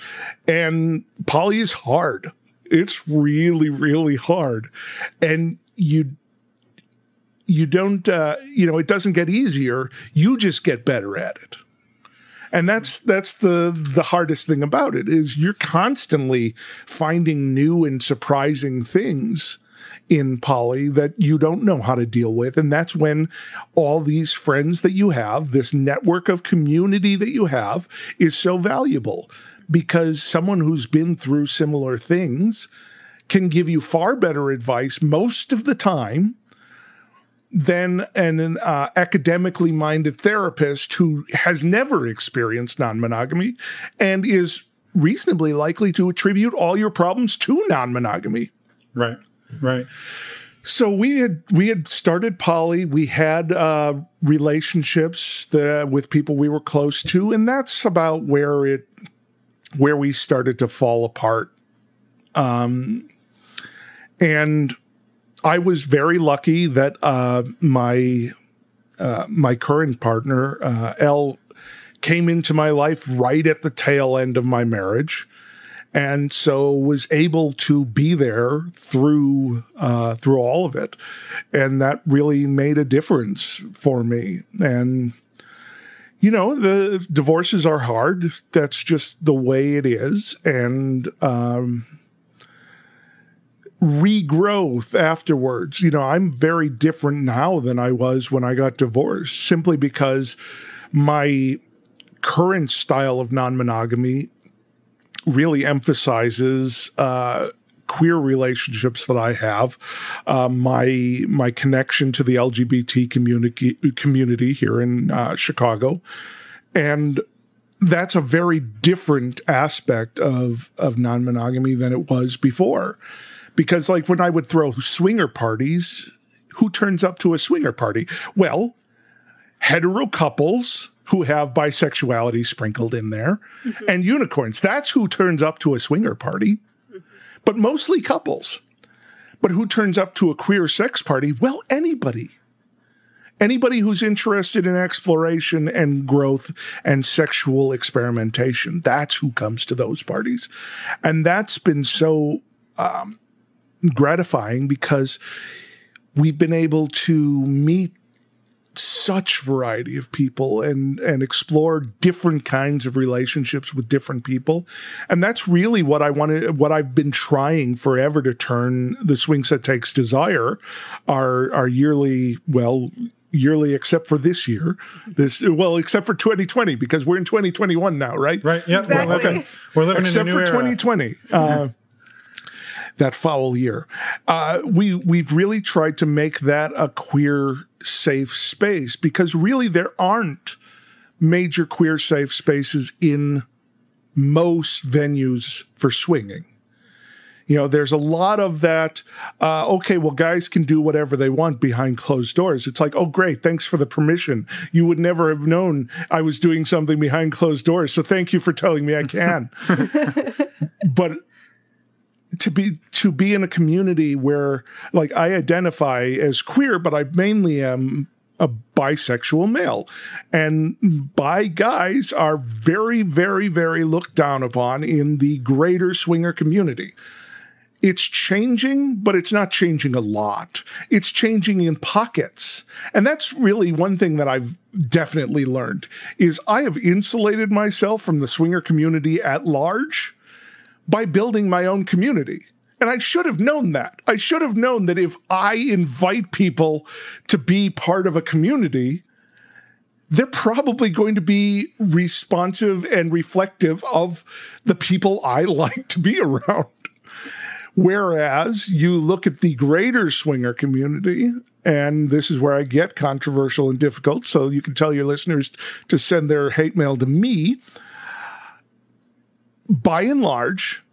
And poly is hard. It's really, really hard. And you you don't, uh, you know, it doesn't get easier. You just get better at it. And that's that's the the hardest thing about it, is you're constantly finding new and surprising things in poly that you don't know how to deal with. And that's when all these friends that you have, this network of community that you have, is so valuable, because someone who's been through similar things can give you far better advice most of the time than an uh, academically minded therapist who has never experienced non-monogamy and is reasonably likely to attribute all your problems to non-monogamy. Right, right. So we had we had started poly. We had uh, relationships that, with people we were close to, and that's about where it where we started to fall apart. Um, and. I was very lucky that uh, my uh, my current partner, uh, Elle, came into my life right at the tail end of my marriage, and so was able to be there through uh, through all of it, and that really made a difference for me. And you know, the divorces are hard. That's just the way it is, and. Um, regrowth afterwards. You know, I'm very different now than I was when I got divorced, simply because my current style of non-monogamy really emphasizes uh, queer relationships that I have, uh, my my connection to the L G B T community, community here in uh, Chicago. And that's a very different aspect of, of non-monogamy than it was before. Because, like, when I would throw swinger parties, who turns up to a swinger party? Well, hetero couples who have bisexuality sprinkled in there, mm-hmm. and unicorns. That's who turns up to a swinger party, mm-hmm. but mostly couples. But who turns up to a queer sex party? Well, anybody. Anybody who's interested in exploration and growth and sexual experimentation. That's who comes to those parties. And that's been so... Um, gratifying, because we've been able to meet such variety of people and and explore different kinds of relationships with different people. And that's really what I wanted, what I've been trying forever to turn the Swing Set Takes Desire, our our yearly, well, yearly except for this year, this well, except for twenty twenty, because we're in twenty twenty-one now, right? Right. Yeah. Exactly. We're living, we're living except in the new for era. twenty twenty. Uh, that foul year. Uh, we, we've really tried to make that a queer safe space, because really there aren't major queer safe spaces in most venues for swinging. You know, there's a lot of that, uh, okay, well, guys can do whatever they want behind closed doors. It's like, oh, great, thanks for the permission. You would never have known I was doing something behind closed doors, so thank you for telling me I can. But... To be to be in a community where, like, I identify as queer, but I mainly am a bisexual male. And bi guys are very, very, very looked down upon in the greater swinger community. It's changing, but it's not changing a lot. It's changing in pockets. And that's really one thing that I've definitely learned, is I have insulated myself from the swinger community at large by building my own community. And I should have known that. I should have known that if I invite people to be part of a community, they're probably going to be responsive and reflective of the people I like to be around. Whereas you look at the greater swinger community, and this is where I get controversial and difficult, so you can tell your listeners to send their hate mail to me. By and large,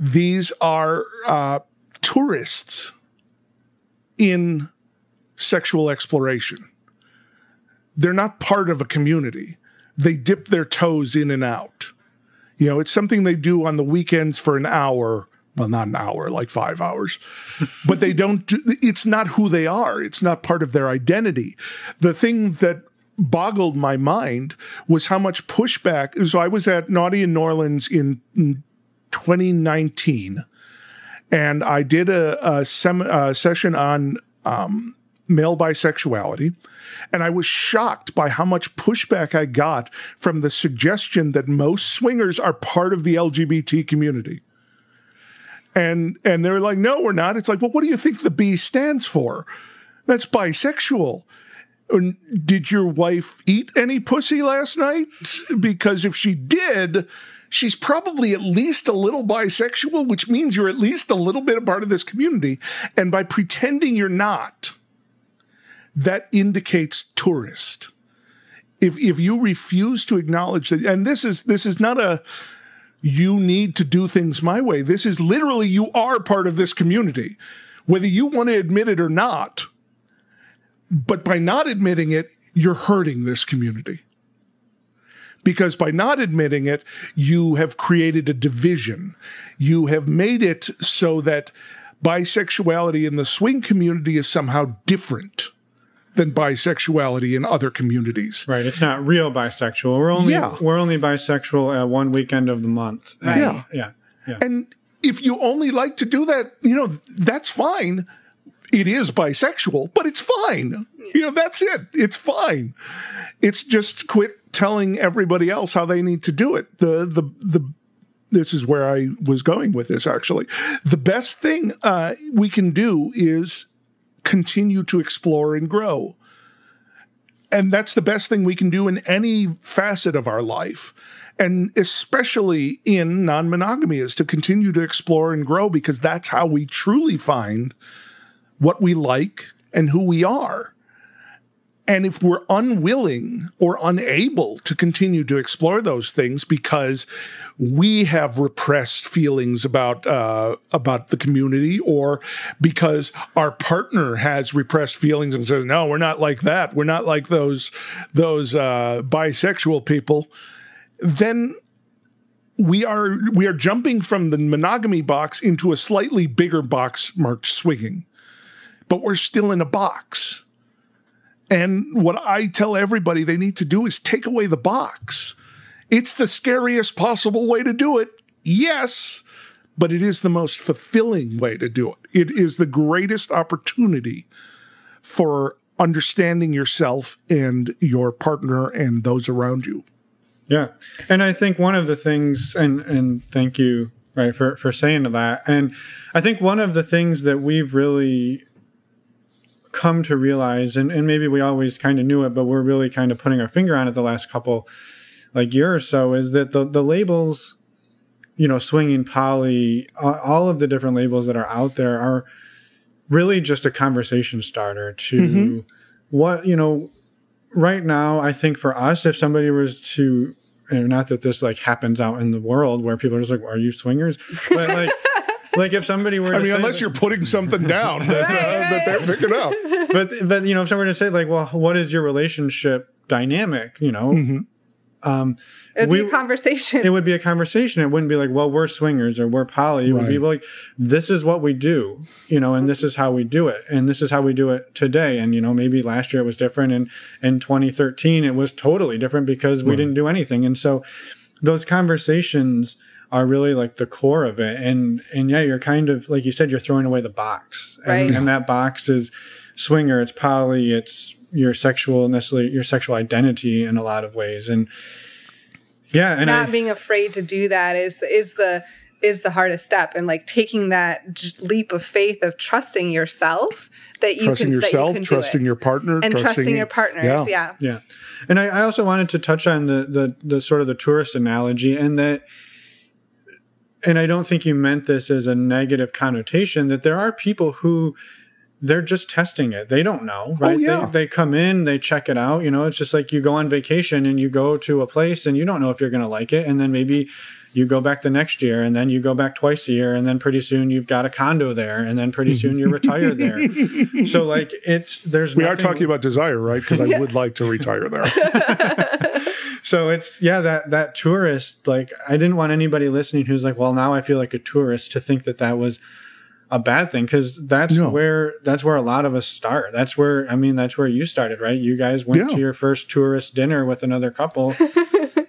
these are uh, tourists in sexual exploration. They're not part of a community. They dip their toes in and out. You know, it's something they do on the weekends for an hour. Well, not an hour, like five hours. But they don't do, it's not who they are. It's not part of their identity. The thing that boggled my mind was how much pushback. So I was at Naughty in New Orleans in twenty nineteen, and I did a, a, sem a session on um, male bisexuality, and I was shocked by how much pushback I got from the suggestion that most swingers are part of the L G B T community. And and they're like, no, we're not. It's like, well, what do you think the B stands for? That's bisexual. And did your wife eat any pussy last night? Because if she did, she's probably at least a little bisexual, which means you're at least a little bit a part of this community. And by pretending you're not, that indicates tourist. If if you refuse to acknowledge that, and this is this is not a you need to do things my way. This is literally, you are part of this community, whether you want to admit it or not. But by not admitting it, you're hurting this community. Because by not admitting it, you have created a division. You have made it so that bisexuality in the swing community is somehow different than bisexuality in other communities. Right, it's not real bisexual. We're only yeah. we're only bisexual at one weekend of the month. Right. Yeah. yeah, yeah. And if you only like to do that, you know, that's fine. It is bisexual, but it's fine. You know, that's it. It's fine. It's just quit telling everybody else how they need to do it. The the the this is where I was going with this. Actually, the best thing uh, we can do is continue to explore and grow. And that's the best thing we can do in any facet of our life, and especially in non-monogamy, is to continue to explore and grow, because that's how we truly find what we like and who we are. And if we're unwilling or unable to continue to explore those things because we have repressed feelings about uh, about the community, or because our partner has repressed feelings and says, no, we're not like that, we're not like those, those uh, bisexual people, then we are, we are jumping from the monogamy box into a slightly bigger box marked swinging. But we're still in a box. And what I tell everybody they need to do is take away the box. It's the scariest possible way to do it, yes, but it is the most fulfilling way to do it. It is the greatest opportunity for understanding yourself and your partner and those around you. Yeah, and I think one of the things, and, and thank you right, for, for saying that, and I think one of the things that we've really come to realize, and, and maybe we always kind of knew it, but we're really kind of putting our finger on it the last couple like year or so, is that the, the labels, you know, swinging, poly, uh, all of the different labels that are out there are really just a conversation starter to mm-hmm. what, you know, right now, I think for us, if somebody was to, you know, not that this like happens out in the world where people are just like, are you swingers? But like, like if somebody were, I mean, unless you're putting something down that, right, uh, right. that they're picking up. But but you know, if someone were to say like, well, what is your relationship dynamic? You know, mm-hmm. um, it'd we, be a conversation. It would be a conversation. It wouldn't be like, well, we're swingers or we're poly. It right. would be like, this is what we do, you know, and this is how we do it, and this is how we do it today. And you know, maybe last year it was different, and in twenty thirteen it was totally different because we right. didn't do anything. And so those conversations are really like the core of it. And and yeah, you're kind of, like you said, you're throwing away the box. And, right. and that box is swinger, it's poly, it's your sexual, necessarily your sexual identity in a lot of ways. And yeah. And not I, being afraid to do that is, is the is the hardest step, and like taking that j- leap of faith of trusting yourself that you trusting can, yourself, that you can trusting do it. your partner, and trusting, trusting your partners. Yeah. Yeah. yeah. And I, I also wanted to touch on the, the, the sort of the tourist analogy, and that, and I don't think you meant this as a negative connotation, that there are people who they're just testing it. They don't know, right? Oh, yeah. They, they come in, they check it out. You know, it's just like you go on vacation and you go to a place and you don't know if you're going to like it. And then maybe you go back the next year, and then you go back twice a year, and then pretty soon you've got a condo there, and then pretty soon you're retired there. So like it's, there's We nothing... are talking about Desire, right? Because I yeah. would like to retire there. So it's, yeah, that, that tourist, like I didn't want anybody listening who's like, well, now I feel like a tourist, to think that that was a bad thing. Cause that's no. where, that's where a lot of us start. That's where, I mean, that's where you started, right? You guys went yeah. to your first tourist dinner with another couple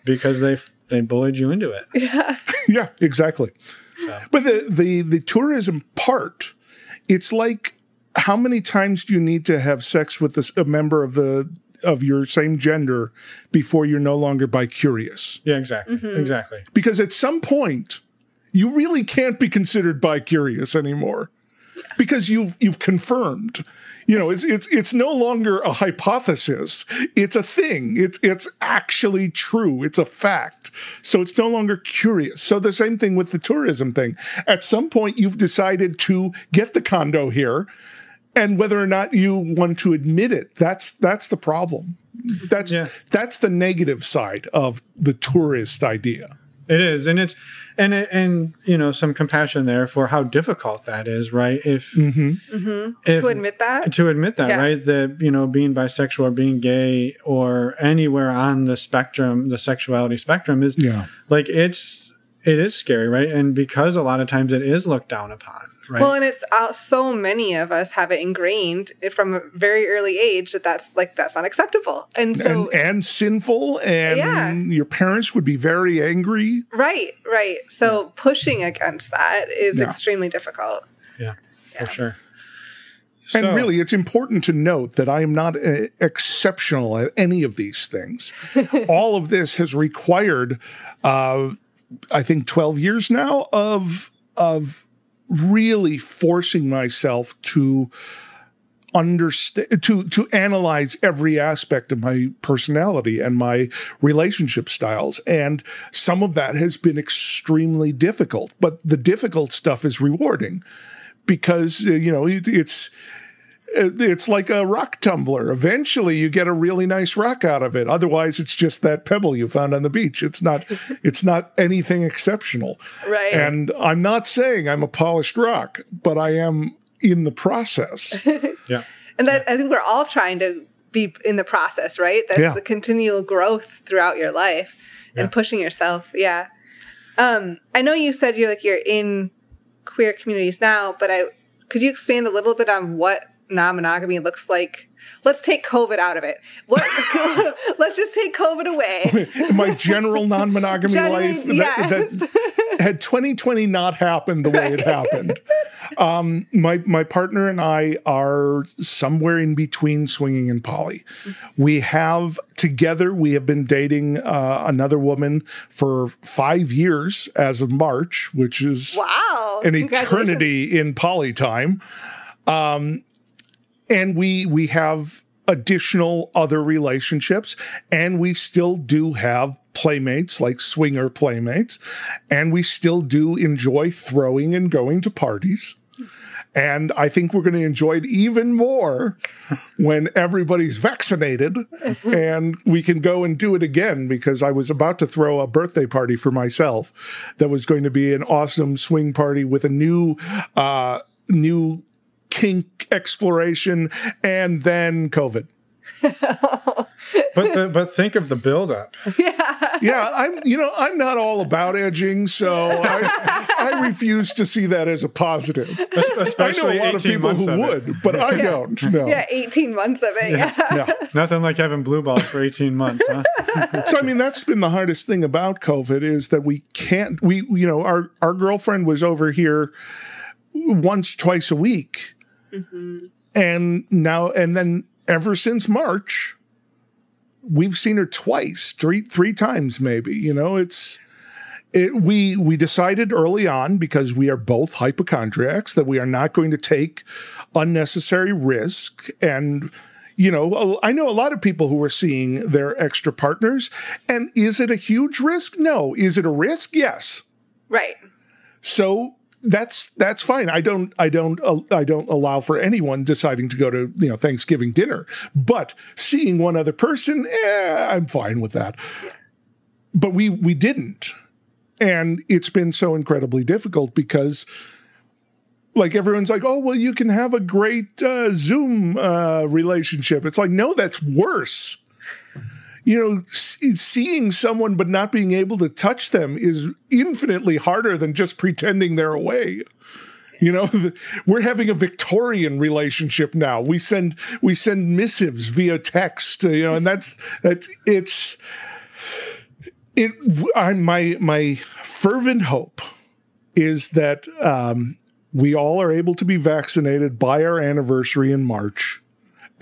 because they They bullied you into it. Yeah, yeah, exactly. So. But the, the the tourism part, it's like, how many times do you need to have sex with this, a member of the of your same gender before you're no longer bicurious? Yeah, exactly, mm-hmm. exactly. Because at some point, you really can't be considered bicurious anymore, because you've you've confirmed. You know, it's it's it's no longer a hypothesis. It's a thing. It's it's actually true. It's a fact. So it's no longer curious. So the same thing with the tourism thing. At some point, you've decided to get the condo here, and whether or not you want to admit it, that's that's the problem. That's yeah. that's the negative side of the tourist idea. It is, and it's, and it, and you know, some compassion there for how difficult that is, right? If, mm-hmm. Mm-hmm. if to admit that, to admit that, yeah. right? That, you know, being bisexual or being gay or anywhere on the spectrum, the sexuality spectrum is, yeah. like it's it is scary, right? And because a lot of times it is looked down upon, right? Well, and it's uh, so many of us have it ingrained from a very early age that that's like that's not acceptable, and so and, and sinful, and yeah. your parents would be very angry. Right, right. So yeah. pushing against that is yeah. extremely difficult. Yeah, yeah, for sure. So, and really, it's important to note that I am not uh, exceptional at any of these things. All of this has required, uh, I think, twelve years now of of. really forcing myself to understand, to to analyze every aspect of my personality and my relationship styles. And some of that has been extremely difficult, but the difficult stuff is rewarding, because you know it, it's it's like a rock tumbler. Eventually you get a really nice rock out of it. Otherwise it's just that pebble you found on the beach. It's not, it's not anything exceptional. Right. And I'm not saying I'm a polished rock, but I am in the process. Yeah. And that, I think we're all trying to be in the process, right? That's yeah. the continual growth throughout your life and yeah. pushing yourself. Yeah. Um, I know you said you're like, you're in queer communities now, but I, could you expand a little bit on what non-monogamy looks like? Let's take COVID out of it. What, let's just take COVID away. My general non-monogamy life, yes. that, that, had twenty twenty not happened the way right. it happened. Um, my, my partner and I are somewhere in between swinging and poly. We have, together, we have been dating uh, another woman for five years as of March, which is wow. an eternity in poly time. Um, And we we have additional other relationships, and we still do have playmates, like swinger playmates, and we still do enjoy throwing and going to parties. And I think we're going to enjoy it even more when everybody's vaccinated and we can go and do it again, because I was about to throw a birthday party for myself that was going to be an awesome swing party with a new uh, new kink exploration, and then COVID. but the, but think of the buildup. Yeah, yeah. I'm you know I'm not all about edging, so I, I refuse to see that as a positive. Especially I know a lot of people who would, it. but I yeah. don't. No. Yeah, eighteen months of it. Yeah. yeah. yeah. Nothing like having blue balls for eighteen months. Huh? So I mean, that's been the hardest thing about COVID, is that we can't. We you know our our girlfriend was over here once, twice a week. Mm-hmm. And now, and then ever since March, we've seen her twice, three, three times maybe, you know, it's, It, we we decided early on, because we are both hypochondriacs, that we are not going to take unnecessary risk. And, you know, I know a lot of people who are seeing their extra partners. And is it a huge risk? No. Is it a risk? Yes. Right. So that's that's fine. I don't I don't uh, I don't allow for anyone deciding to go to, you know, Thanksgiving dinner, but seeing one other person, eh, I'm fine with that. Yeah. But we we didn't. And it's been so incredibly difficult because, like, everyone's like, oh, well, you can have a great uh, Zoom uh, relationship. It's like, no, that's worse. You know, seeing someone but not being able to touch them is infinitely harder than just pretending they're away. You know, we're having a Victorian relationship now. We send we send missives via text, you know, and that's that's it's it. I, my my fervent hope is that um, we all are able to be vaccinated by our anniversary in March,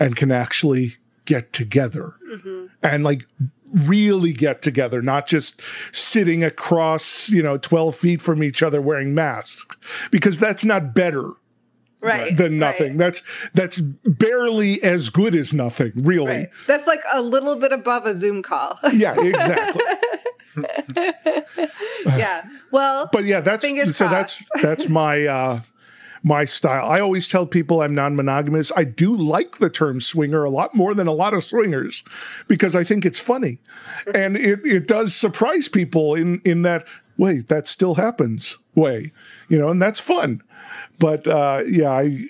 and can actually get together. Mm-hmm. And, like, really get together, not just sitting across, you know, twelve feet from each other wearing masks, because that's not better right, than nothing. Right. That's that's barely as good as nothing, really. Right. That's like a little bit above a Zoom call. Yeah, exactly. Yeah. Well, but yeah, that's so crossed. that's that's my uh my style. I always tell people I'm non-monogamous. I do like the term swinger a lot more than a lot of swingers, because I think it's funny. And it, it does surprise people in, in that, wait, that still happens way, you know, and that's fun. But uh, yeah, I,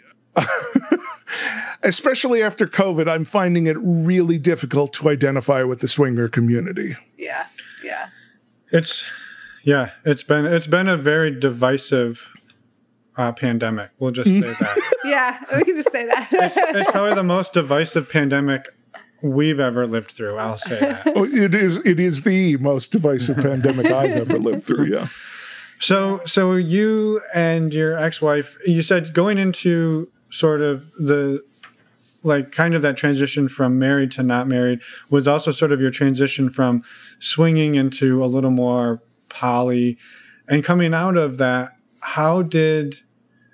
especially after COVID, I'm finding it really difficult to identify with the swinger community. Yeah. Yeah. It's, yeah, it's been, it's been a very divisive Uh, pandemic. We'll just say that. Yeah, we can just say that. it's, it's probably the most divisive pandemic we've ever lived through. I'll say that. Oh, it is. It is the most divisive pandemic I've ever lived through. Yeah. So, so you and your ex-wife, you said going into sort of the, like, kind of that transition from married to not married was also sort of your transition from swinging into a little more poly, and coming out of that. How did,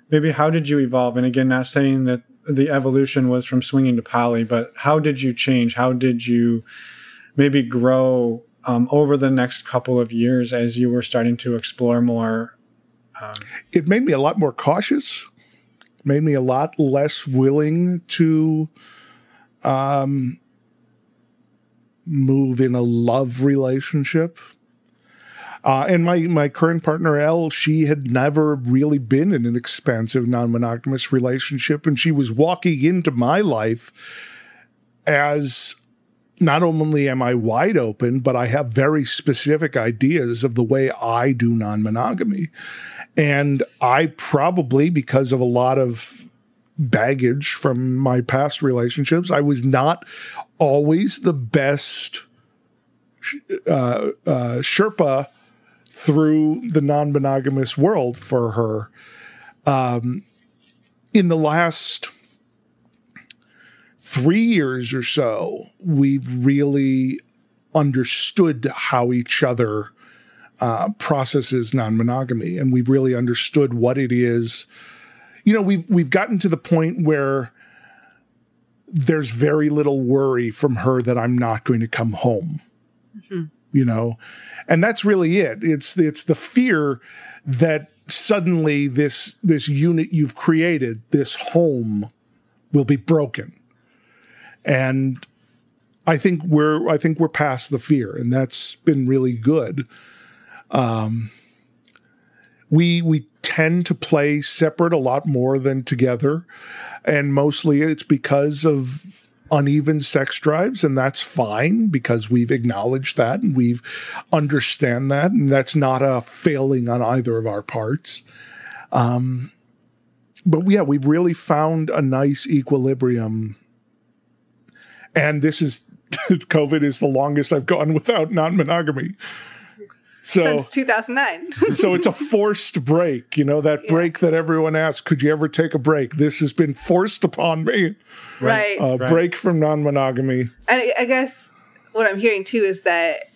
maybe how did you evolve? And again, not saying that the evolution was from swinging to poly, but how did you change? How did you maybe grow um, over the next couple of years as you were starting to explore more? Um, it made me a lot more cautious. It made me a lot less willing to um, move in a love relationship. Uh, and my, my current partner, Elle, she had never really been in an expansive, non-monogamous relationship. And she was walking into my life as, not only am I wide open, but I have very specific ideas of the way I do non-monogamy. And I probably, because of a lot of baggage from my past relationships, I was not always the best uh, uh, Sherpa through the non-monogamous world for her. Um, in the last three years or so, we've really understood how each other uh, processes non-monogamy, and we've really understood what it is. You know, we've, we've gotten to the point where there's very little worry from her that I'm not going to come home. Mm-hmm. You know, and that's really it. It's it's the fear that suddenly this this unit you've created, this home, will be broken. And I think we're I think we're past the fear, and that's been really good. Um, we we tend to play separate a lot more than together, and mostly it's because of uneven sex drives, and that's fine because we've acknowledged that and we've understand that, and that's not a failing on either of our parts. Um, but yeah, we've really found a nice equilibrium. And this is, COVID is the longest I've gone without non-monogamy. So, since two thousand nine. So it's a forced break, you know, that break yeah. that everyone asks, could you ever take a break? This has been forced upon me. Right. A uh, right. break from non-monogamy. I, I guess what I'm hearing, too, is that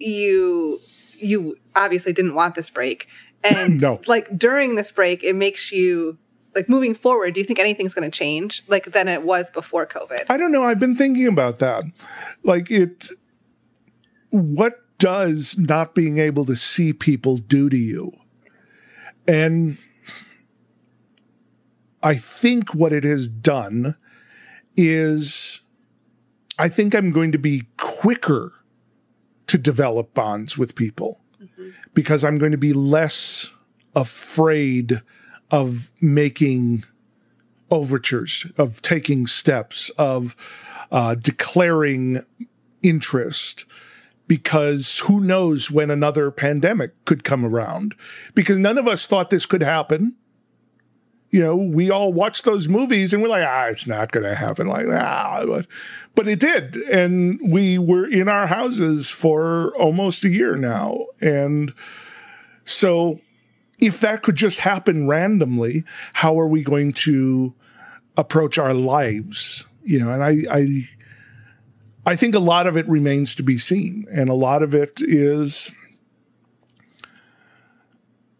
you you obviously didn't want this break. And no. like during this break, it makes you like moving forward. Do you think anything's going to change like than it was before COVID? I don't know. I've been thinking about that. Like it, what does not being able to see people do to you? And I think what it has done is I think I'm going to be quicker to develop bonds with people mm-hmm. because I'm going to be less afraid of making overtures, of taking steps, of uh, declaring interest, because who knows when another pandemic could come around, because none of us thought this could happen. You know, we all watched those movies and we're like, ah, it's not going to happen like that. But it did. And we were in our houses for almost a year now. And so if that could just happen randomly, how are we going to approach our lives? You know, and I, I, I think a lot of it remains to be seen. And a lot of it is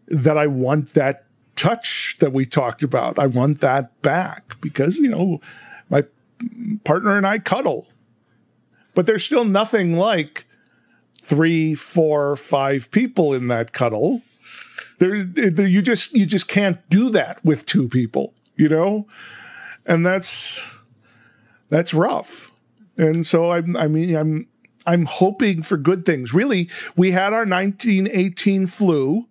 that I want that touch that we talked about. I want that back because, you know, my partner and I cuddle, but there's still nothing like three, four, five people in that cuddle. There, there, you just, you just can't do that with two people, you know, and that's, that's rough. And so I'm, I mean, I'm, I'm hoping for good things. Really, we had our nineteen eighteen flu.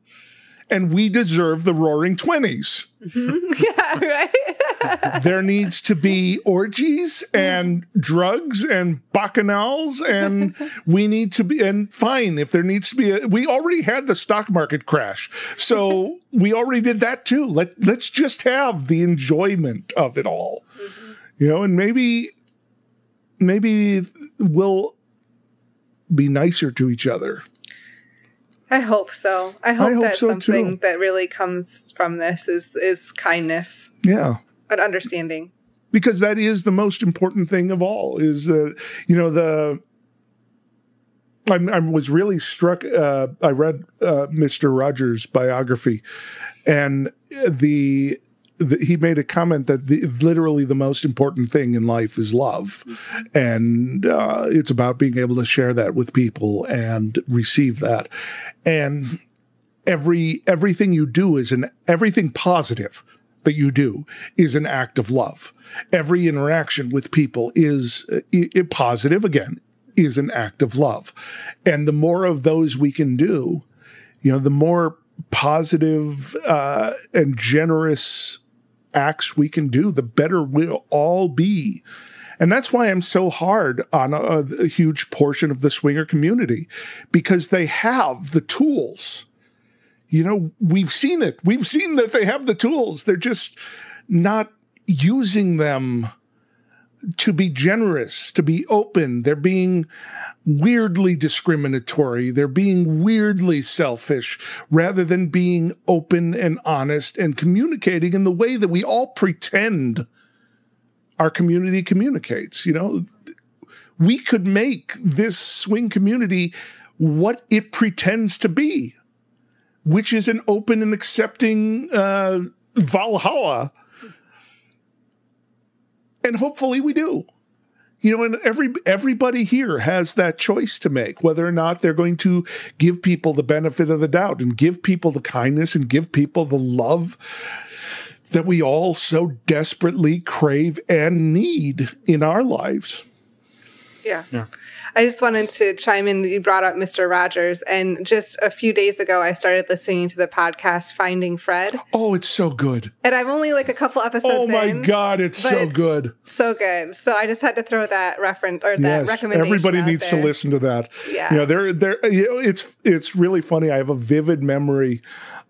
And we deserve the roaring twenties. Mm-hmm. Yeah, right? There needs to be orgies and drugs and bacchanals. And we need to be, and fine, if there needs to be, a, we already had the stock market crash. So we already did that too. Let, let's just have the enjoyment of it all. Mm-hmm. You know, and maybe, maybe we'll be nicer to each other. I hope so. I hope, I hope that so something too. that really comes from this is is kindness. Yeah. And understanding. Because that is the most important thing of all is, uh, you know, the, I, I was really struck. Uh, I read uh, Mister Rogers' biography, and the, the he made a comment that the, literally the most important thing in life is love. Mm-hmm. And uh, it's about being able to share that with people and receive that. And every everything you do is an everything positive that you do is an act of love. Every interaction with people is uh, it, positive again is an act of love. And the more of those we can do, you know, the more positive uh, and generous acts we can do, the better we'll all be. And that's why I'm so hard on a, a huge portion of the swinger community, because they have the tools. You know, we've seen it. We've seen that they have the tools. They're just not using them to be generous, to be open. They're being weirdly discriminatory. They're being weirdly selfish rather than being open and honest and communicating in the way that we all pretend our community communicates. You know, we could make this swing community what it pretends to be, which is an open and accepting uh, Valhalla. And hopefully we do. You know, and every everybody here has that choice to make, whether or not they're going to give people the benefit of the doubt and give people the kindness and give people the love that we all so desperately crave and need in our lives. Yeah. Yeah. I just wanted to chime in. You brought up Mister Rogers, and just a few days ago, I started listening to the podcast Finding Fred. Oh, it's so good. And I'm only like a couple episodes in. Oh my in, God, it's so it's good. So good. So I just had to throw that reference or that yes, recommendation. Everybody out needs there. to listen to that. Yeah. You know, they're, they're, you know, it's, it's really funny. I have a vivid memory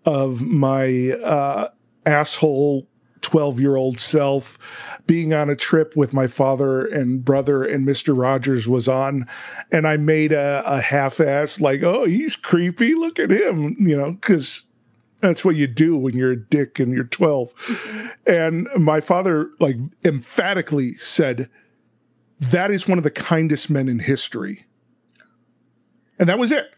of my uh, asshole twelve-year-old self being on a trip with my father and brother, and Mister Rogers was on, and I made a, a half-ass, like, oh, he's creepy, look at him, you know, because that's what you do when you're a dick and you're twelve. And my father, like, emphatically said, that is one of the kindest men in history. And that was it.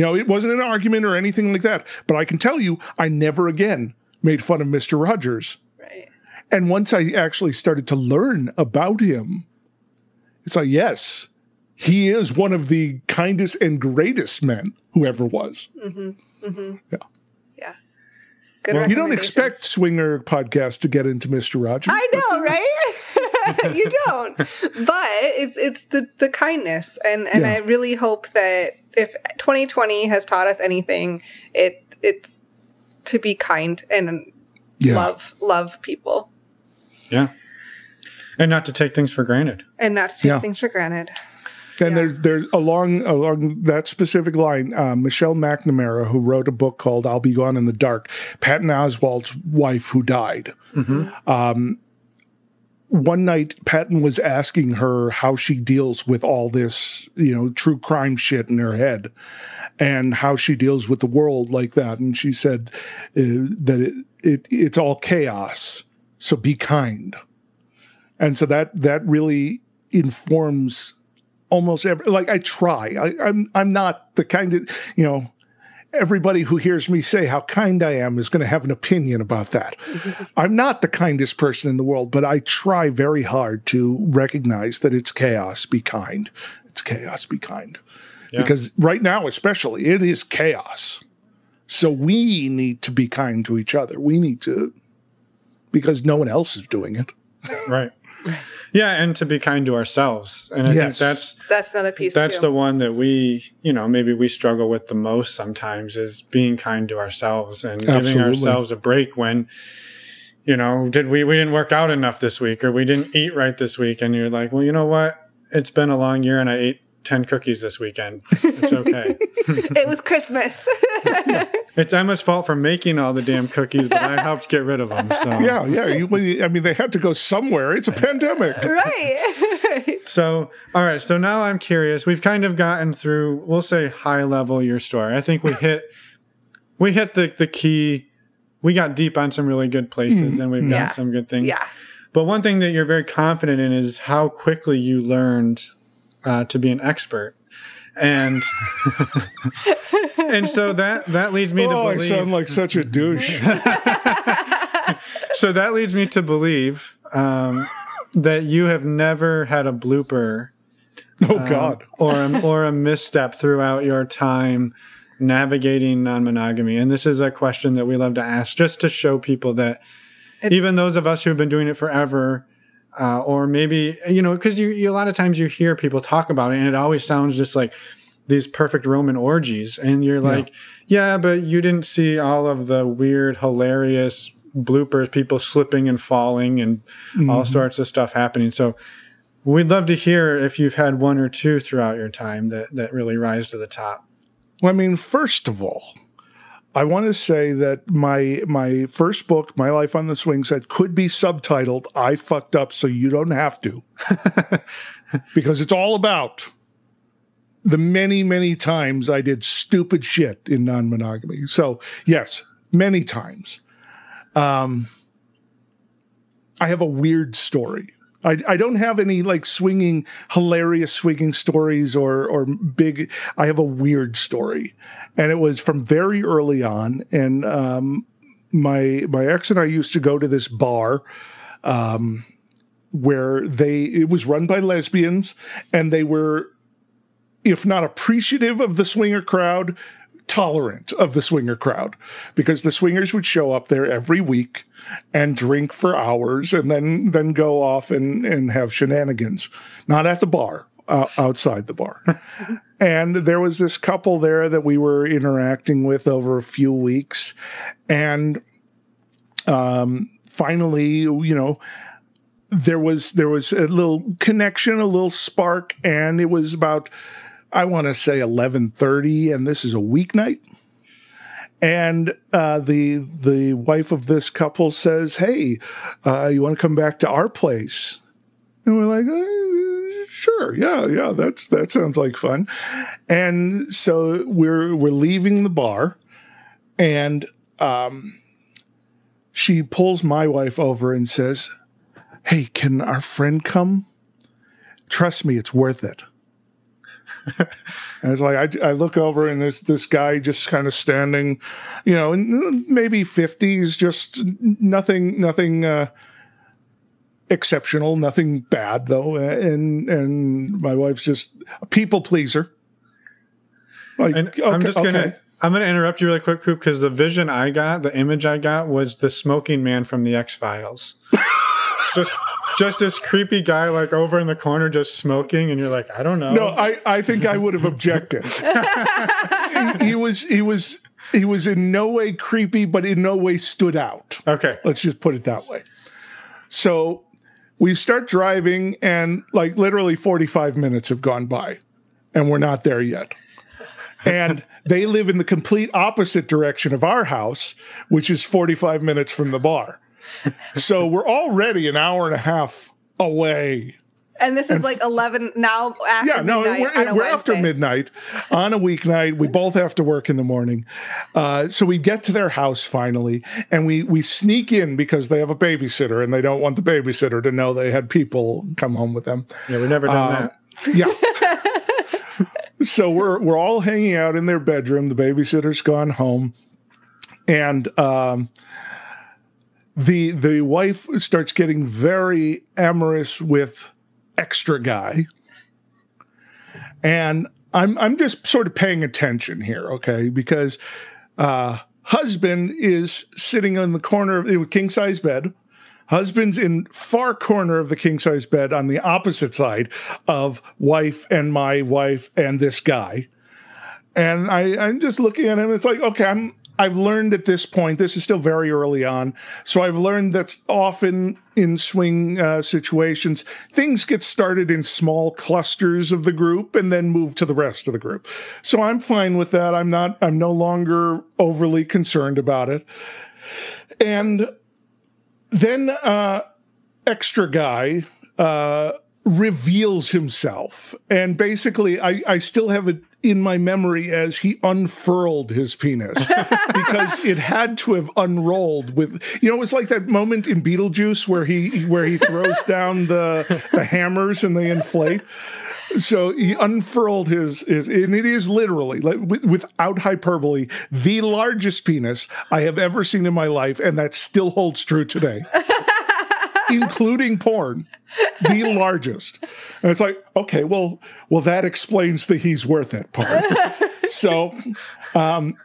You know, it wasn't an argument or anything like that. But I can tell you, I never again made fun of Mister Rogers. Right. And once I actually started to learn about him, it's like, yes, he is one of the kindest and greatest men who ever was. Mm-hmm. Mm-hmm. Yeah. Yeah. Good well, you don't expect Swinger Podcast to get into Mister Rogers. I know, right? You don't. But it's it's the, the kindness. And, and yeah. I really hope that if twenty twenty has taught us anything, it it's to be kind and yeah. love love people. Yeah. And not to take things for granted. And not to take yeah. things for granted. And yeah. there's, there's along along that specific line, uh, Michelle McNamara, who wrote a book called I'll Be Gone in the Dark, Patton Oswalt's wife who died. Mm-hmm. um, one night, Patton was asking her how she deals with all this, you know, true crime shit in her head and how she deals with the world like that. And she said uh, that it, it it's all chaos, so be kind. And so that that really informs almost every, like I try, I, I'm, I'm not the kind of, you know, everybody who hears me say how kind I am is going to have an opinion about that. I'm not the kindest person in the world, but I try very hard to recognize that it's chaos, be kind. It's chaos, be kind. Yeah. Because right now, especially, it is chaos. So we need to be kind to each other. We need to, because no one else is doing it. Right. Yeah, and to be kind to ourselves. And I yes. think that's that's another piece. That's too. the one that we, you know, maybe we struggle with the most sometimes is being kind to ourselves and Absolutely. giving ourselves a break when, you know, did we we didn't work out enough this week or we didn't eat right this week, and you're like, well, you know what? It's been a long year and I ate ten cookies this weekend. It's okay. It was Christmas. It's Emma's fault for making all the damn cookies, but I helped get rid of them. So. Yeah, yeah. You, I mean, they had to go somewhere. It's a pandemic. Right. So, all right. So now I'm curious. We've kind of gotten through, we'll say high level, your story. I think we hit, we hit the, the key. We got deep on some really good places mm. and we've yeah. got some good things. Yeah. But one thing that you're very confident in is how quickly you learned uh, to be an expert. And and so that that leads me oh, to believe. I sound like such a douche. So that leads me to believe um, that you have never had a blooper, oh um, God, or a, or a misstep throughout your time navigating non-monogamy. And this is a question that we love to ask, just to show people that it's, even those of us who have been doing it forever. Uh, or maybe, you know, because you, you a lot of times you hear people talk about it and it always sounds just like these perfect Roman orgies. And you're like, yeah, yeah, but you didn't see all of the weird, hilarious bloopers, people slipping and falling and mm-hmm. all sorts of stuff happening. So we'd love to hear if you've had one or two throughout your time that, that really rise to the top. Well, I mean, first of all, I want to say that my my first book, My Life on the Swing Set, could be subtitled, I Fucked Up So You Don't Have To. Because it's all about the many, many times I did stupid shit in non-monogamy. So, yes, many times. Um, I have a weird story. I, I don't have any, like, swinging, hilarious swinging stories or, or big – I have a weird story. And it was from very early on. And um, my my ex and I used to go to this bar um, where they – it was run by lesbians. And they were, if not appreciative of the swinger crowd, tolerant of the swinger crowd, because the swingers would show up there every week and drink for hours and then then go off and, and have shenanigans. Not at the bar, uh, outside the bar. And there was this couple there that we were interacting with over a few weeks. And um, finally, you know, there was there was a little connection, a little spark, and it was about I want to say eleven thirty, and this is a weeknight. And uh, the the wife of this couple says, hey, uh, you want to come back to our place? And we're like, eh, sure, yeah, yeah, that's that sounds like fun. And so we're, we're leaving the bar, and um, she pulls my wife over and says, hey, can our friend come? Trust me, it's worth it. And it's like, I, I look over and there's this guy just kind of standing, you know, in maybe fifties, just nothing, nothing uh, exceptional, nothing bad though. And, and my wife's just a people pleaser. Like, and okay, I'm just going to, okay. I'm going to interrupt you really quick, Coop, because the vision I got, the image I got was the smoking man from the X-Files. just, just this creepy guy like over in the corner just smoking, and you're like, I don't know. No, I, I think I would have objected. he, he was, he was, he was in no way creepy, but in no way stood out. Okay. Let's just put it that way. So we start driving, and like literally forty-five minutes have gone by, and we're not there yet. And they live in the complete opposite direction of our house, which is forty-five minutes from the bar. So we're already an hour and a half away. And this is and like eleven now after yeah, midnight. Yeah, no, we're, we're after midnight on a weeknight. We both have to work in the morning. Uh, so we get to their house finally, and we, we sneak in because they have a babysitter, and they don't want the babysitter to know they had people come home with them. Yeah, we've never done uh, that. Yeah. So we're we're all hanging out in their bedroom. The babysitter's gone home, and um, the the wife starts getting very amorous with extra guy. And I'm I'm just sort of paying attention here, okay? Because uh, husband is sitting on the corner of the king size bed. Husband's in far corner of the king-size bed on the opposite side of wife and my wife and this guy. And I, I'm just looking at him. It's like, okay, I'm, I've learned at this point, this is still very early on, so I've learned that often in swing uh, situations, things get started in small clusters of the group and then move to the rest of the group. So I'm fine with that. I'm not, I'm no longer overly concerned about it. And then uh, extra guy uh, reveals himself. And basically, I, I still have it in my memory as he unfurled his penis because it had to have unrolled with, you know, it was like that moment in Beetlejuice where he where he throws down the, the hammers and they inflate. So he unfurled his, his, and it is literally, like, without hyperbole, the largest penis I have ever seen in my life, and that still holds true today, including porn, the largest. And it's like, okay, well, well, that explains that he's worth it part. So um,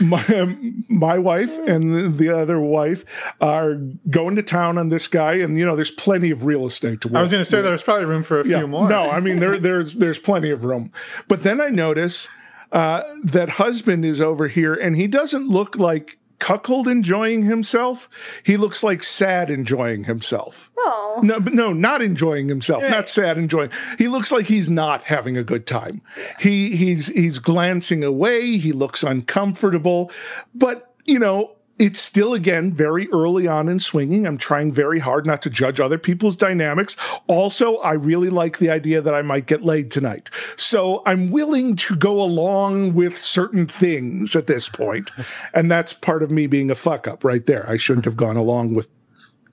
my, my wife and the other wife are going to town on this guy. And, you know, there's plenty of real estate to work. I was going to say there's probably room for a yeah, few more. No, I mean, there, there's, there's plenty of room. But then I notice uh, that husband is over here, and he doesn't look like cuckold enjoying himself. He looks like sad enjoying himself. Oh. No, but no, not enjoying himself, right. Not sad enjoying. He looks like he's not having a good time. He he's he's glancing away. He looks uncomfortable. But, you know, it's still, again, very early on in swinging. I'm trying very hard not to judge other people's dynamics. Also, I really like the idea that I might get laid tonight. So I'm willing to go along with certain things at this point. And that's part of me being a fuck up right there. I shouldn't have gone along with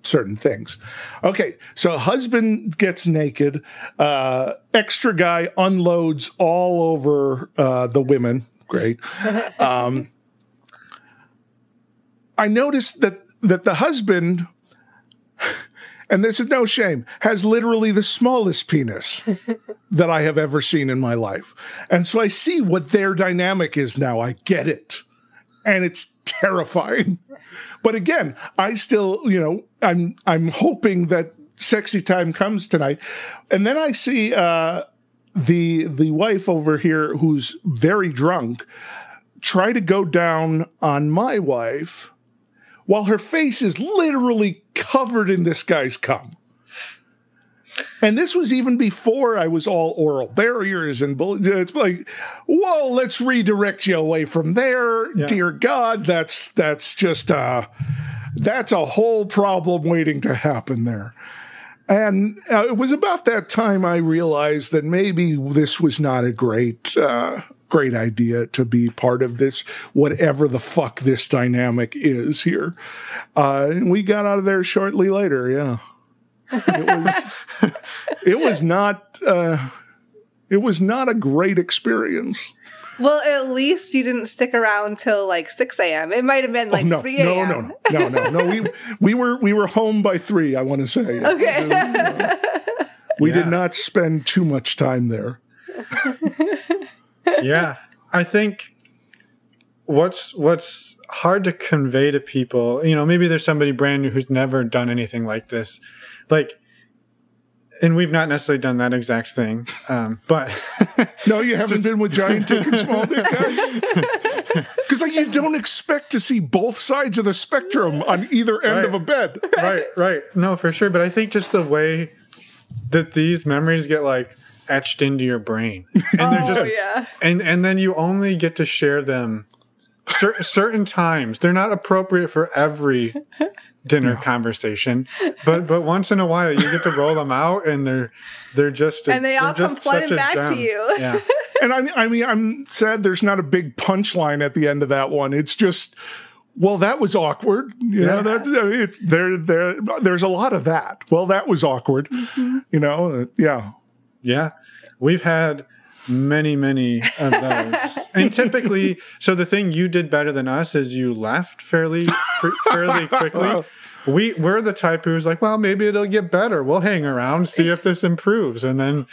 certain things. Okay, so husband gets naked. Uh, extra guy unloads all over uh, the women. Great. Um I noticed that that the husband, and this is no shame, has literally the smallest penis that I have ever seen in my life. And so I see what their dynamic is now. I get it. And it's terrifying. But again, I still, you know, I'm I'm hoping that sexy time comes tonight. And then I see uh, the the wife over here who's very drunk try to go down on my wife while her face is literally covered in this guy's cum. And this was even before I was all oral barriers and bull- it's like, whoa, let's redirect you away from there. Yeah. Dear God, that's that's just uh that's a whole problem waiting to happen there. And uh, it was about that time I realized that maybe this was not a great uh great idea to be part of this, whatever the fuck this dynamic is here. Uh, and we got out of there shortly later. Yeah. It was, it was not, uh, It was not a great experience. Well, at least you didn't stick around till like six A M It might have been like oh, no, three A M No, no, no, no, no, no. We we were we were home by three. I want to say. Okay. Uh, we yeah. did not spend too much time there. Yeah, I think what's what's hard to convey to people, you know, maybe there's somebody brand new who's never done anything like this, like. And we've not necessarily done that exact thing, um, but... No, you haven't been with giant dick and small dick guy? Because like, you don't expect to see both sides of the spectrum on either end right. of a bed. Right, right. No, for sure. But I think just the way that these memories get like etched into your brain. And oh, they're just, yeah. And, and then you only get to share them cer certain times. They're not appropriate for every... dinner no. conversation, but but once in a while you get to roll them out, and they're they're just and they all come flooding back gem. to you. Yeah, and I I mean I'm sad there's not a big punchline at the end of that one. It's just well that was awkward. You yeah. know that it's there there there's a lot of that. Well that was awkward. Mm-hmm. You know yeah yeah we've had many many of those, and typically so the thing you did better than us is you left fairly fairly quickly. Wow. we we're the type who's like, well maybe it'll get better, we'll hang around, see if this improves, and then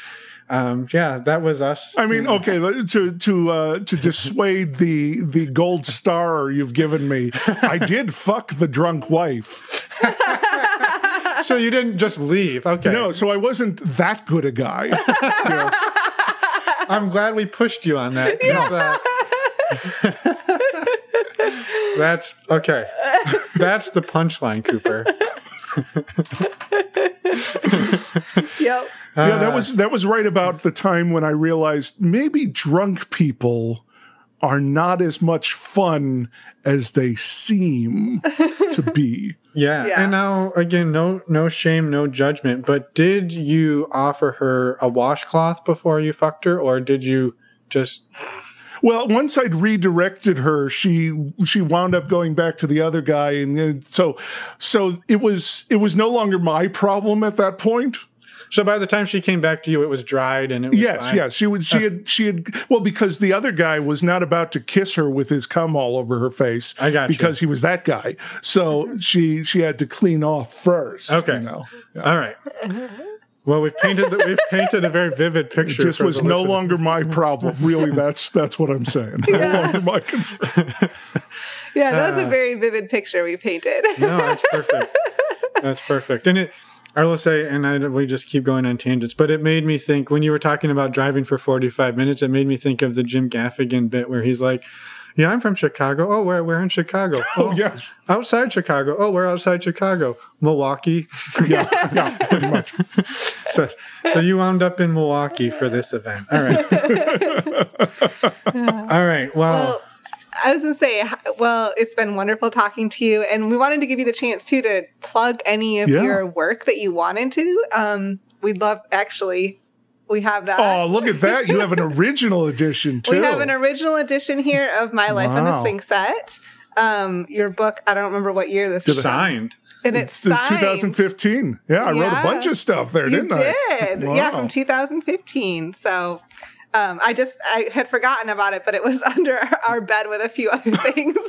um yeah that was us. I mean, okay, to to uh to dissuade the the gold star you've given me, I did fuck the drunk wife. So you didn't just leave. Okay, no, so I wasn't that good a guy, you know? I'm glad we pushed you on that. Yeah. Uh, that's okay. That's the punchline, Cooper. Yep. Uh, yeah, that was that was right about the time when I realized maybe drunk people are not as much fun as they seem to be. Yeah. Yeah. And now again, no no shame, no judgment, but did you offer her a washcloth before you fucked her, or did you just Well, once I'd redirected her, she she wound up going back to the other guy, and, and so so it was it was no longer my problem at that point. So by the time she came back to you, it was dried and it was yes, fine. yes, she would. She uh, had. She had. Well, because the other guy was not about to kiss her with his cum all over her face. I got because you. he was that guy. So she she had to clean off first. Okay. You know? Yeah. All right. Well, we've painted the, we've painted a very vivid picture. It just was no listener. longer my problem. Really, that's that's what I'm saying. Yeah. No longer my concern. Yeah, that was uh, a very vivid picture we painted. No, that's perfect. That's perfect, and it. I will say, and I, we just keep going on tangents, but it made me think, when you were talking about driving for forty-five minutes, it made me think of the Jim Gaffigan bit where he's like, yeah, I'm from Chicago. Oh, where? Where in Chicago? Oh, oh, yes. Outside Chicago. Oh, we're outside Chicago. Milwaukee. Yeah, yeah, pretty much. So, so you wound up in Milwaukee for this event. All right. All right. Well... well I was going to say, well, it's been wonderful talking to you. And we wanted to give you the chance, too, to plug any of yeah. your work that you wanted to. Um, we'd love, actually, we have that. Oh, look at that. You have an original edition, too. We have an original edition here of My Life wow. on the Swing Set. Um, your book, I don't remember what year this was. Signed. And it's, it's twenty fifteen. Yeah, I yeah. wrote a bunch of stuff there, you didn't did. I? Did. Wow. Yeah, from two thousand fifteen. So... Um, I just, I had forgotten about it, but it was under our bed with a few other things of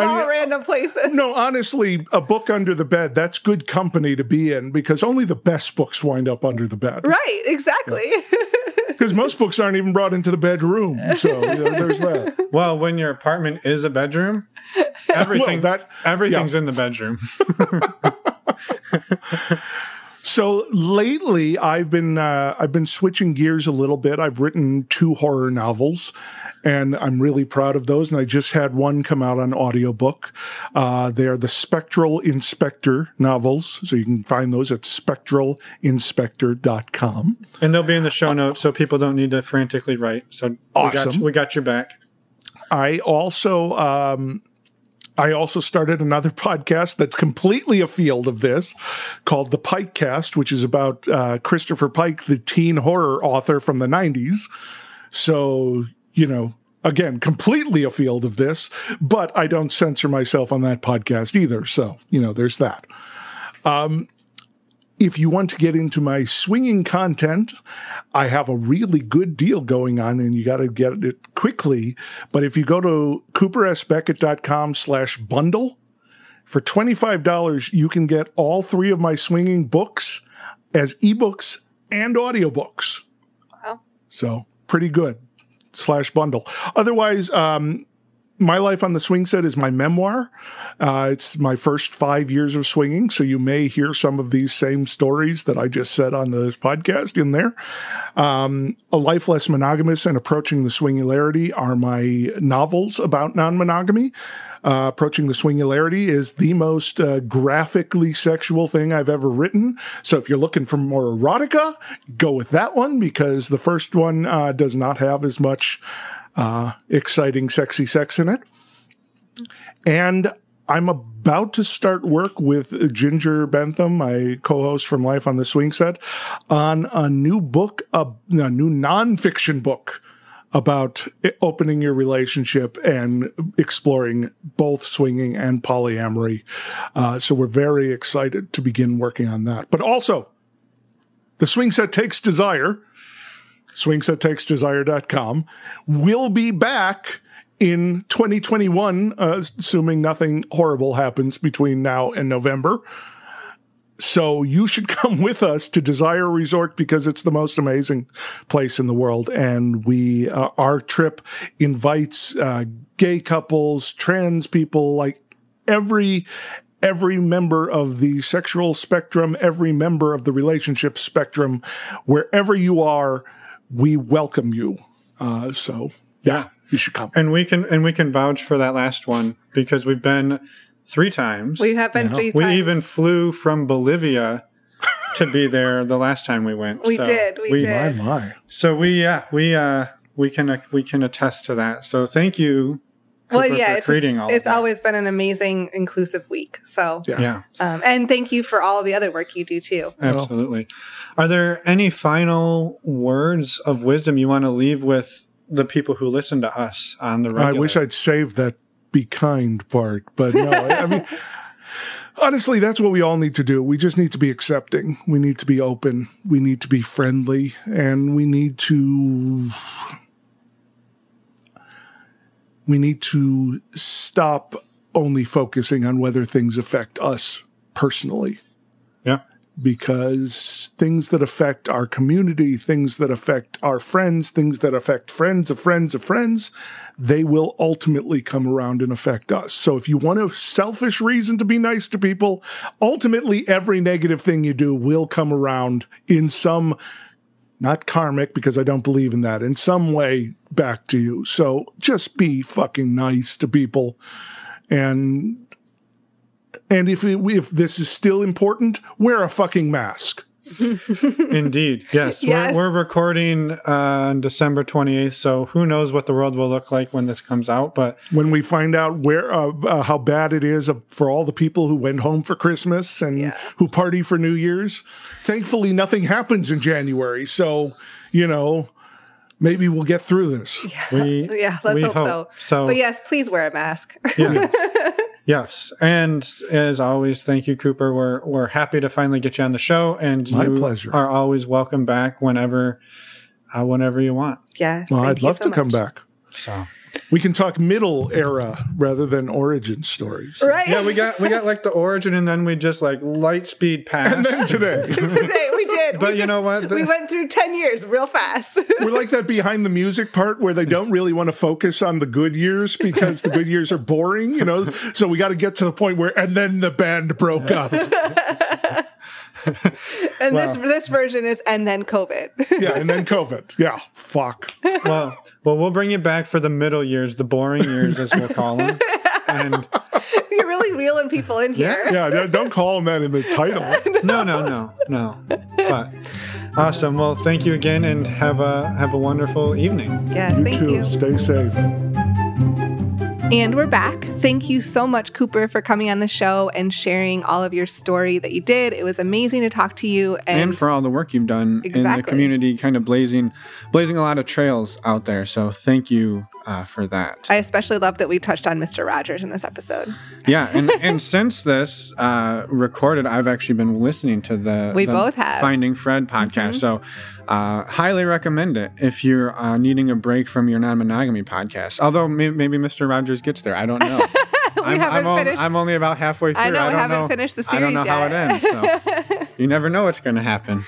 I all mean, random places. No, honestly, a book under the bed, that's good company to be in, because only the best books wind up under the bed. Right, exactly. Because yeah. most books aren't even brought into the bedroom, so you know, there's that. Well, when your apartment is a bedroom, everything, well, that, everything's yeah. in the bedroom. So lately, I've been uh, I've been switching gears a little bit. I've written two horror novels, and I'm really proud of those. And I just had one come out on audiobook. Uh, they are the Spectral Inspector novels, so you can find those at spectral inspector dot com. And they'll be in the show notes, so people don't need to frantically write. So awesome. we got, we got your back. I also. Um, I also started another podcast that's completely a field of this called The Pikecast, which is about uh, Christopher Pike, the teen horror author from the nineties. So, you know, again, completely a field of this, but I don't censor myself on that podcast either. So, you know, there's that. Um, If you want to get into my swinging content, I have a really good deal going on, and you got to get it quickly. But if you go to coopersbeckett.com slash bundle, for twenty-five dollars, you can get all three of my swinging books as ebooks and audiobooks. Wow. So pretty good, slash bundle. Otherwise, um, My Life on the Swing Set is my memoir. Uh, it's my first five years of swinging, so you may hear some of these same stories that I just said on this podcast in there. Um, A Life Less Monogamous and Approaching the Swingularity are my novels about non-monogamy. Uh, Approaching the Swingularity is the most uh, graphically sexual thing I've ever written. So if you're looking for more erotica, go with that one, because the first one uh, does not have as much Uh, exciting, sexy sex in it. And I'm about to start work with Ginger Bentham, my co-host from Life on the Swing Set, on a new book, a, a new nonfiction book about opening your relationship and exploring both swinging and polyamory. Uh, so we're very excited to begin working on that. But also, The Swing Set Takes Desire, swing set takes desire dot com, will be back in twenty twenty-one, uh, assuming nothing horrible happens between now and November. So you should come with us to Desire Resort, because it's the most amazing place in the world. And we, uh, our trip invites uh, gay couples, trans people, like every Every member of the sexual spectrum, every member of the relationship spectrum, wherever you are, we welcome you. Uh, so yeah, you should come. And we can and we can vouch for that last one, because we've been three times. We have been yeah. three times. We even flew from Bolivia to be there the last time we went. We so did. We, we did. My, my. So we yeah uh, we uh we can uh, we can attest to that. So thank you. Well, yeah, it's, it's always been an amazing, inclusive week. So, yeah. yeah. Um, and thank you for all the other work you do, too. Absolutely. Are there any final words of wisdom you want to leave with the people who listen to us on the regular? I wish I'd saved that be kind part, but no, I, I mean, honestly, that's what we all need to do. We just need to be accepting. We need to be open. We need to be friendly. And we need to... We need to stop only focusing on whether things affect us personally. Yeah. Because things that affect our community, things that affect our friends, things that affect friends of friends of friends, they will ultimately come around and affect us. So if you want a selfish reason to be nice to people, ultimately every negative thing you do will come around in some, not karmic, because I don't believe in that, in some way back to you. So just be fucking nice to people. And and if, it, if this is still important, wear a fucking mask. Indeed. Yes. yes. We're, we're recording uh, on December twenty-eighth, so who knows what the world will look like when this comes out. But when we find out where uh, uh, how bad it is for all the people who went home for Christmas and yeah. who party for New Year's, thankfully nothing happens in January. So, you know, maybe we'll get through this. Yeah, we, yeah let's we hope, hope so. so. But yes, please wear a mask. Yeah. Yes. And as always, thank you, Cooper. We're, we're happy to finally get you on the show. And My you pleasure. are always welcome back whenever, uh, whenever you want. Yes. Well, I'd love so to much. come back. So we can talk middle era rather than origin stories. Right. Yeah. We got, we got like the origin, and then we just like light speed past. And then today. today we did. But we you just, know what? The, we went through ten years real fast. We're like that behind the music part where they don't really want to focus on the good years because the good years are boring, you know? So we got to get to the point where, and then the band broke up. and wow. this this version is, and then COVID. yeah, and then COVID. Yeah, fuck. Well, well, we'll bring you back for the middle years, the boring years, as we'll call them. And you're really reeling people in here. Yeah, yeah, don't call them that in the title. no, no, no, no. But awesome. Well, thank you again, and have a have a wonderful evening. Yeah, you thank too. you. Stay safe. And we're back. Thank you so much, Cooper, for coming on the show and sharing all of your story that you did. It was amazing to talk to you. And, and for all the work you've done exactly. in the community, kind of blazing, blazing a lot of trails out there. So thank you uh, for that. I especially love that we touched on Mister Rogers in this episode. Yeah. And, and since this uh, recorded, I've actually been listening to the, we the both have. Finding Fred podcast. Mm-hmm. So uh, highly recommend it if you're uh, needing a break from your non-monogamy podcast. Although may- maybe Mister Rogers gets there. I don't know. I'm, I'm, only, I'm only about halfway through. I know. I don't haven't know, finished the series yet. I don't know yet. how it ends. So you never know what's going to happen.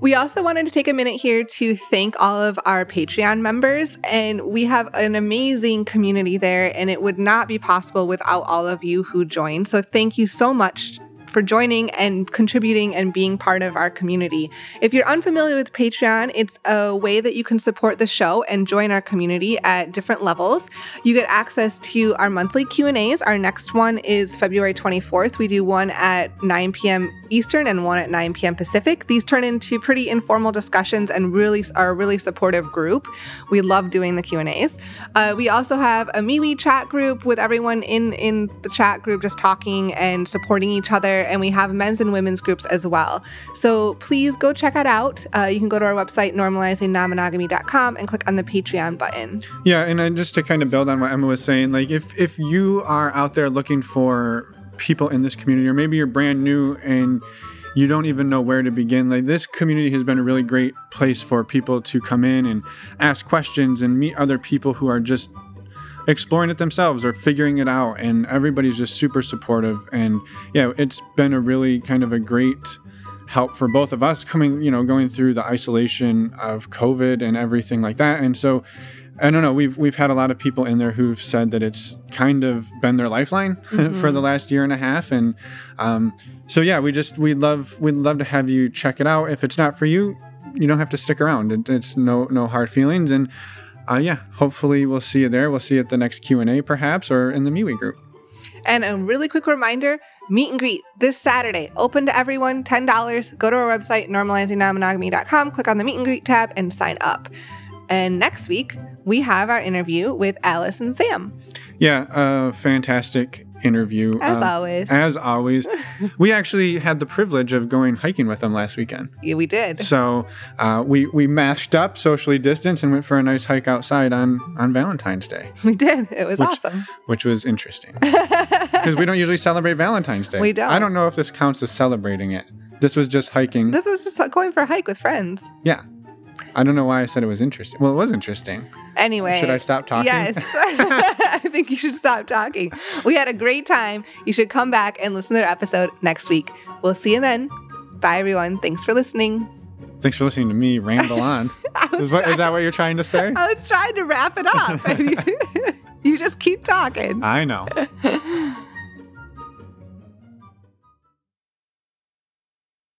We also wanted to take a minute here to thank all of our Patreon members. And we have an amazing community there. And it would not be possible without all of you who joined. So thank you so much for joining and contributing and being part of our community. If you're unfamiliar with Patreon, it's a way that you can support the show and join our community at different levels. You get access to our monthly Q and A's. Our next one is February twenty-fourth. We do one at nine p.m. Eastern and one at nine p.m. Pacific. These turn into pretty informal discussions and really are a really supportive group. We love doing the Q and A's. Uh, we also have a MeWe chat group with everyone in, in the chat group just talking and supporting each other. And we have men's and women's groups as well. So please go check that out. Uh, you can go to our website, normalizing non monogamy dot com, and click on the Patreon button. Yeah, and I, just to kind of build on what Emma was saying, like if if you are out there looking for people in this community, or maybe you're brand new and you don't even know where to begin, like this community has been a really great place for people to come in and ask questions and meet other people who are just exploring it themselves or figuring it out, and everybody's just super supportive. And yeah, it's been a really kind of a great help for both of us coming, you know, going through the isolation of COVID and everything like that. And so I don't know, we've we've had a lot of people in there who've said that it's kind of been their lifeline mm-hmm. for the last year and a half. And um so yeah, we just we love we'd love to have you check it out. If it's not for you, you don't have to stick around. It, it's no no hard feelings. And Uh, yeah, hopefully we'll see you there. We'll see you at the next Q and A perhaps, or in the MeWe group. And a really quick reminder, meet and greet this Saturday, open to everyone, ten dollars. Go to our website, normalizing non monogamy dot com, click on the meet and greet tab and sign up. And next week, we have our interview with Alice and Sam. Yeah, a uh, fantastic interview. As uh, always. As always. We actually had the privilege of going hiking with them last weekend. Yeah, we did. So uh, we, we mashed up, socially distanced, and went for a nice hike outside on, on Valentine's Day. We did. It was which, awesome. Which was interesting. Because we don't usually celebrate Valentine's Day. We don't. I don't know if this counts as celebrating it. This was just hiking. This was just going for a hike with friends. Yeah. I don't know why I said it was interesting. Well, it was interesting. Anyway. Should I stop talking? Yes. I think you should stop talking. We had a great time. You should come back and listen to their episode next week. We'll see you then. Bye, everyone. Thanks for listening. Thanks for listening to me ramble on. is, what, is that what you're trying to say? I was trying to wrap it up. You just keep talking. I know.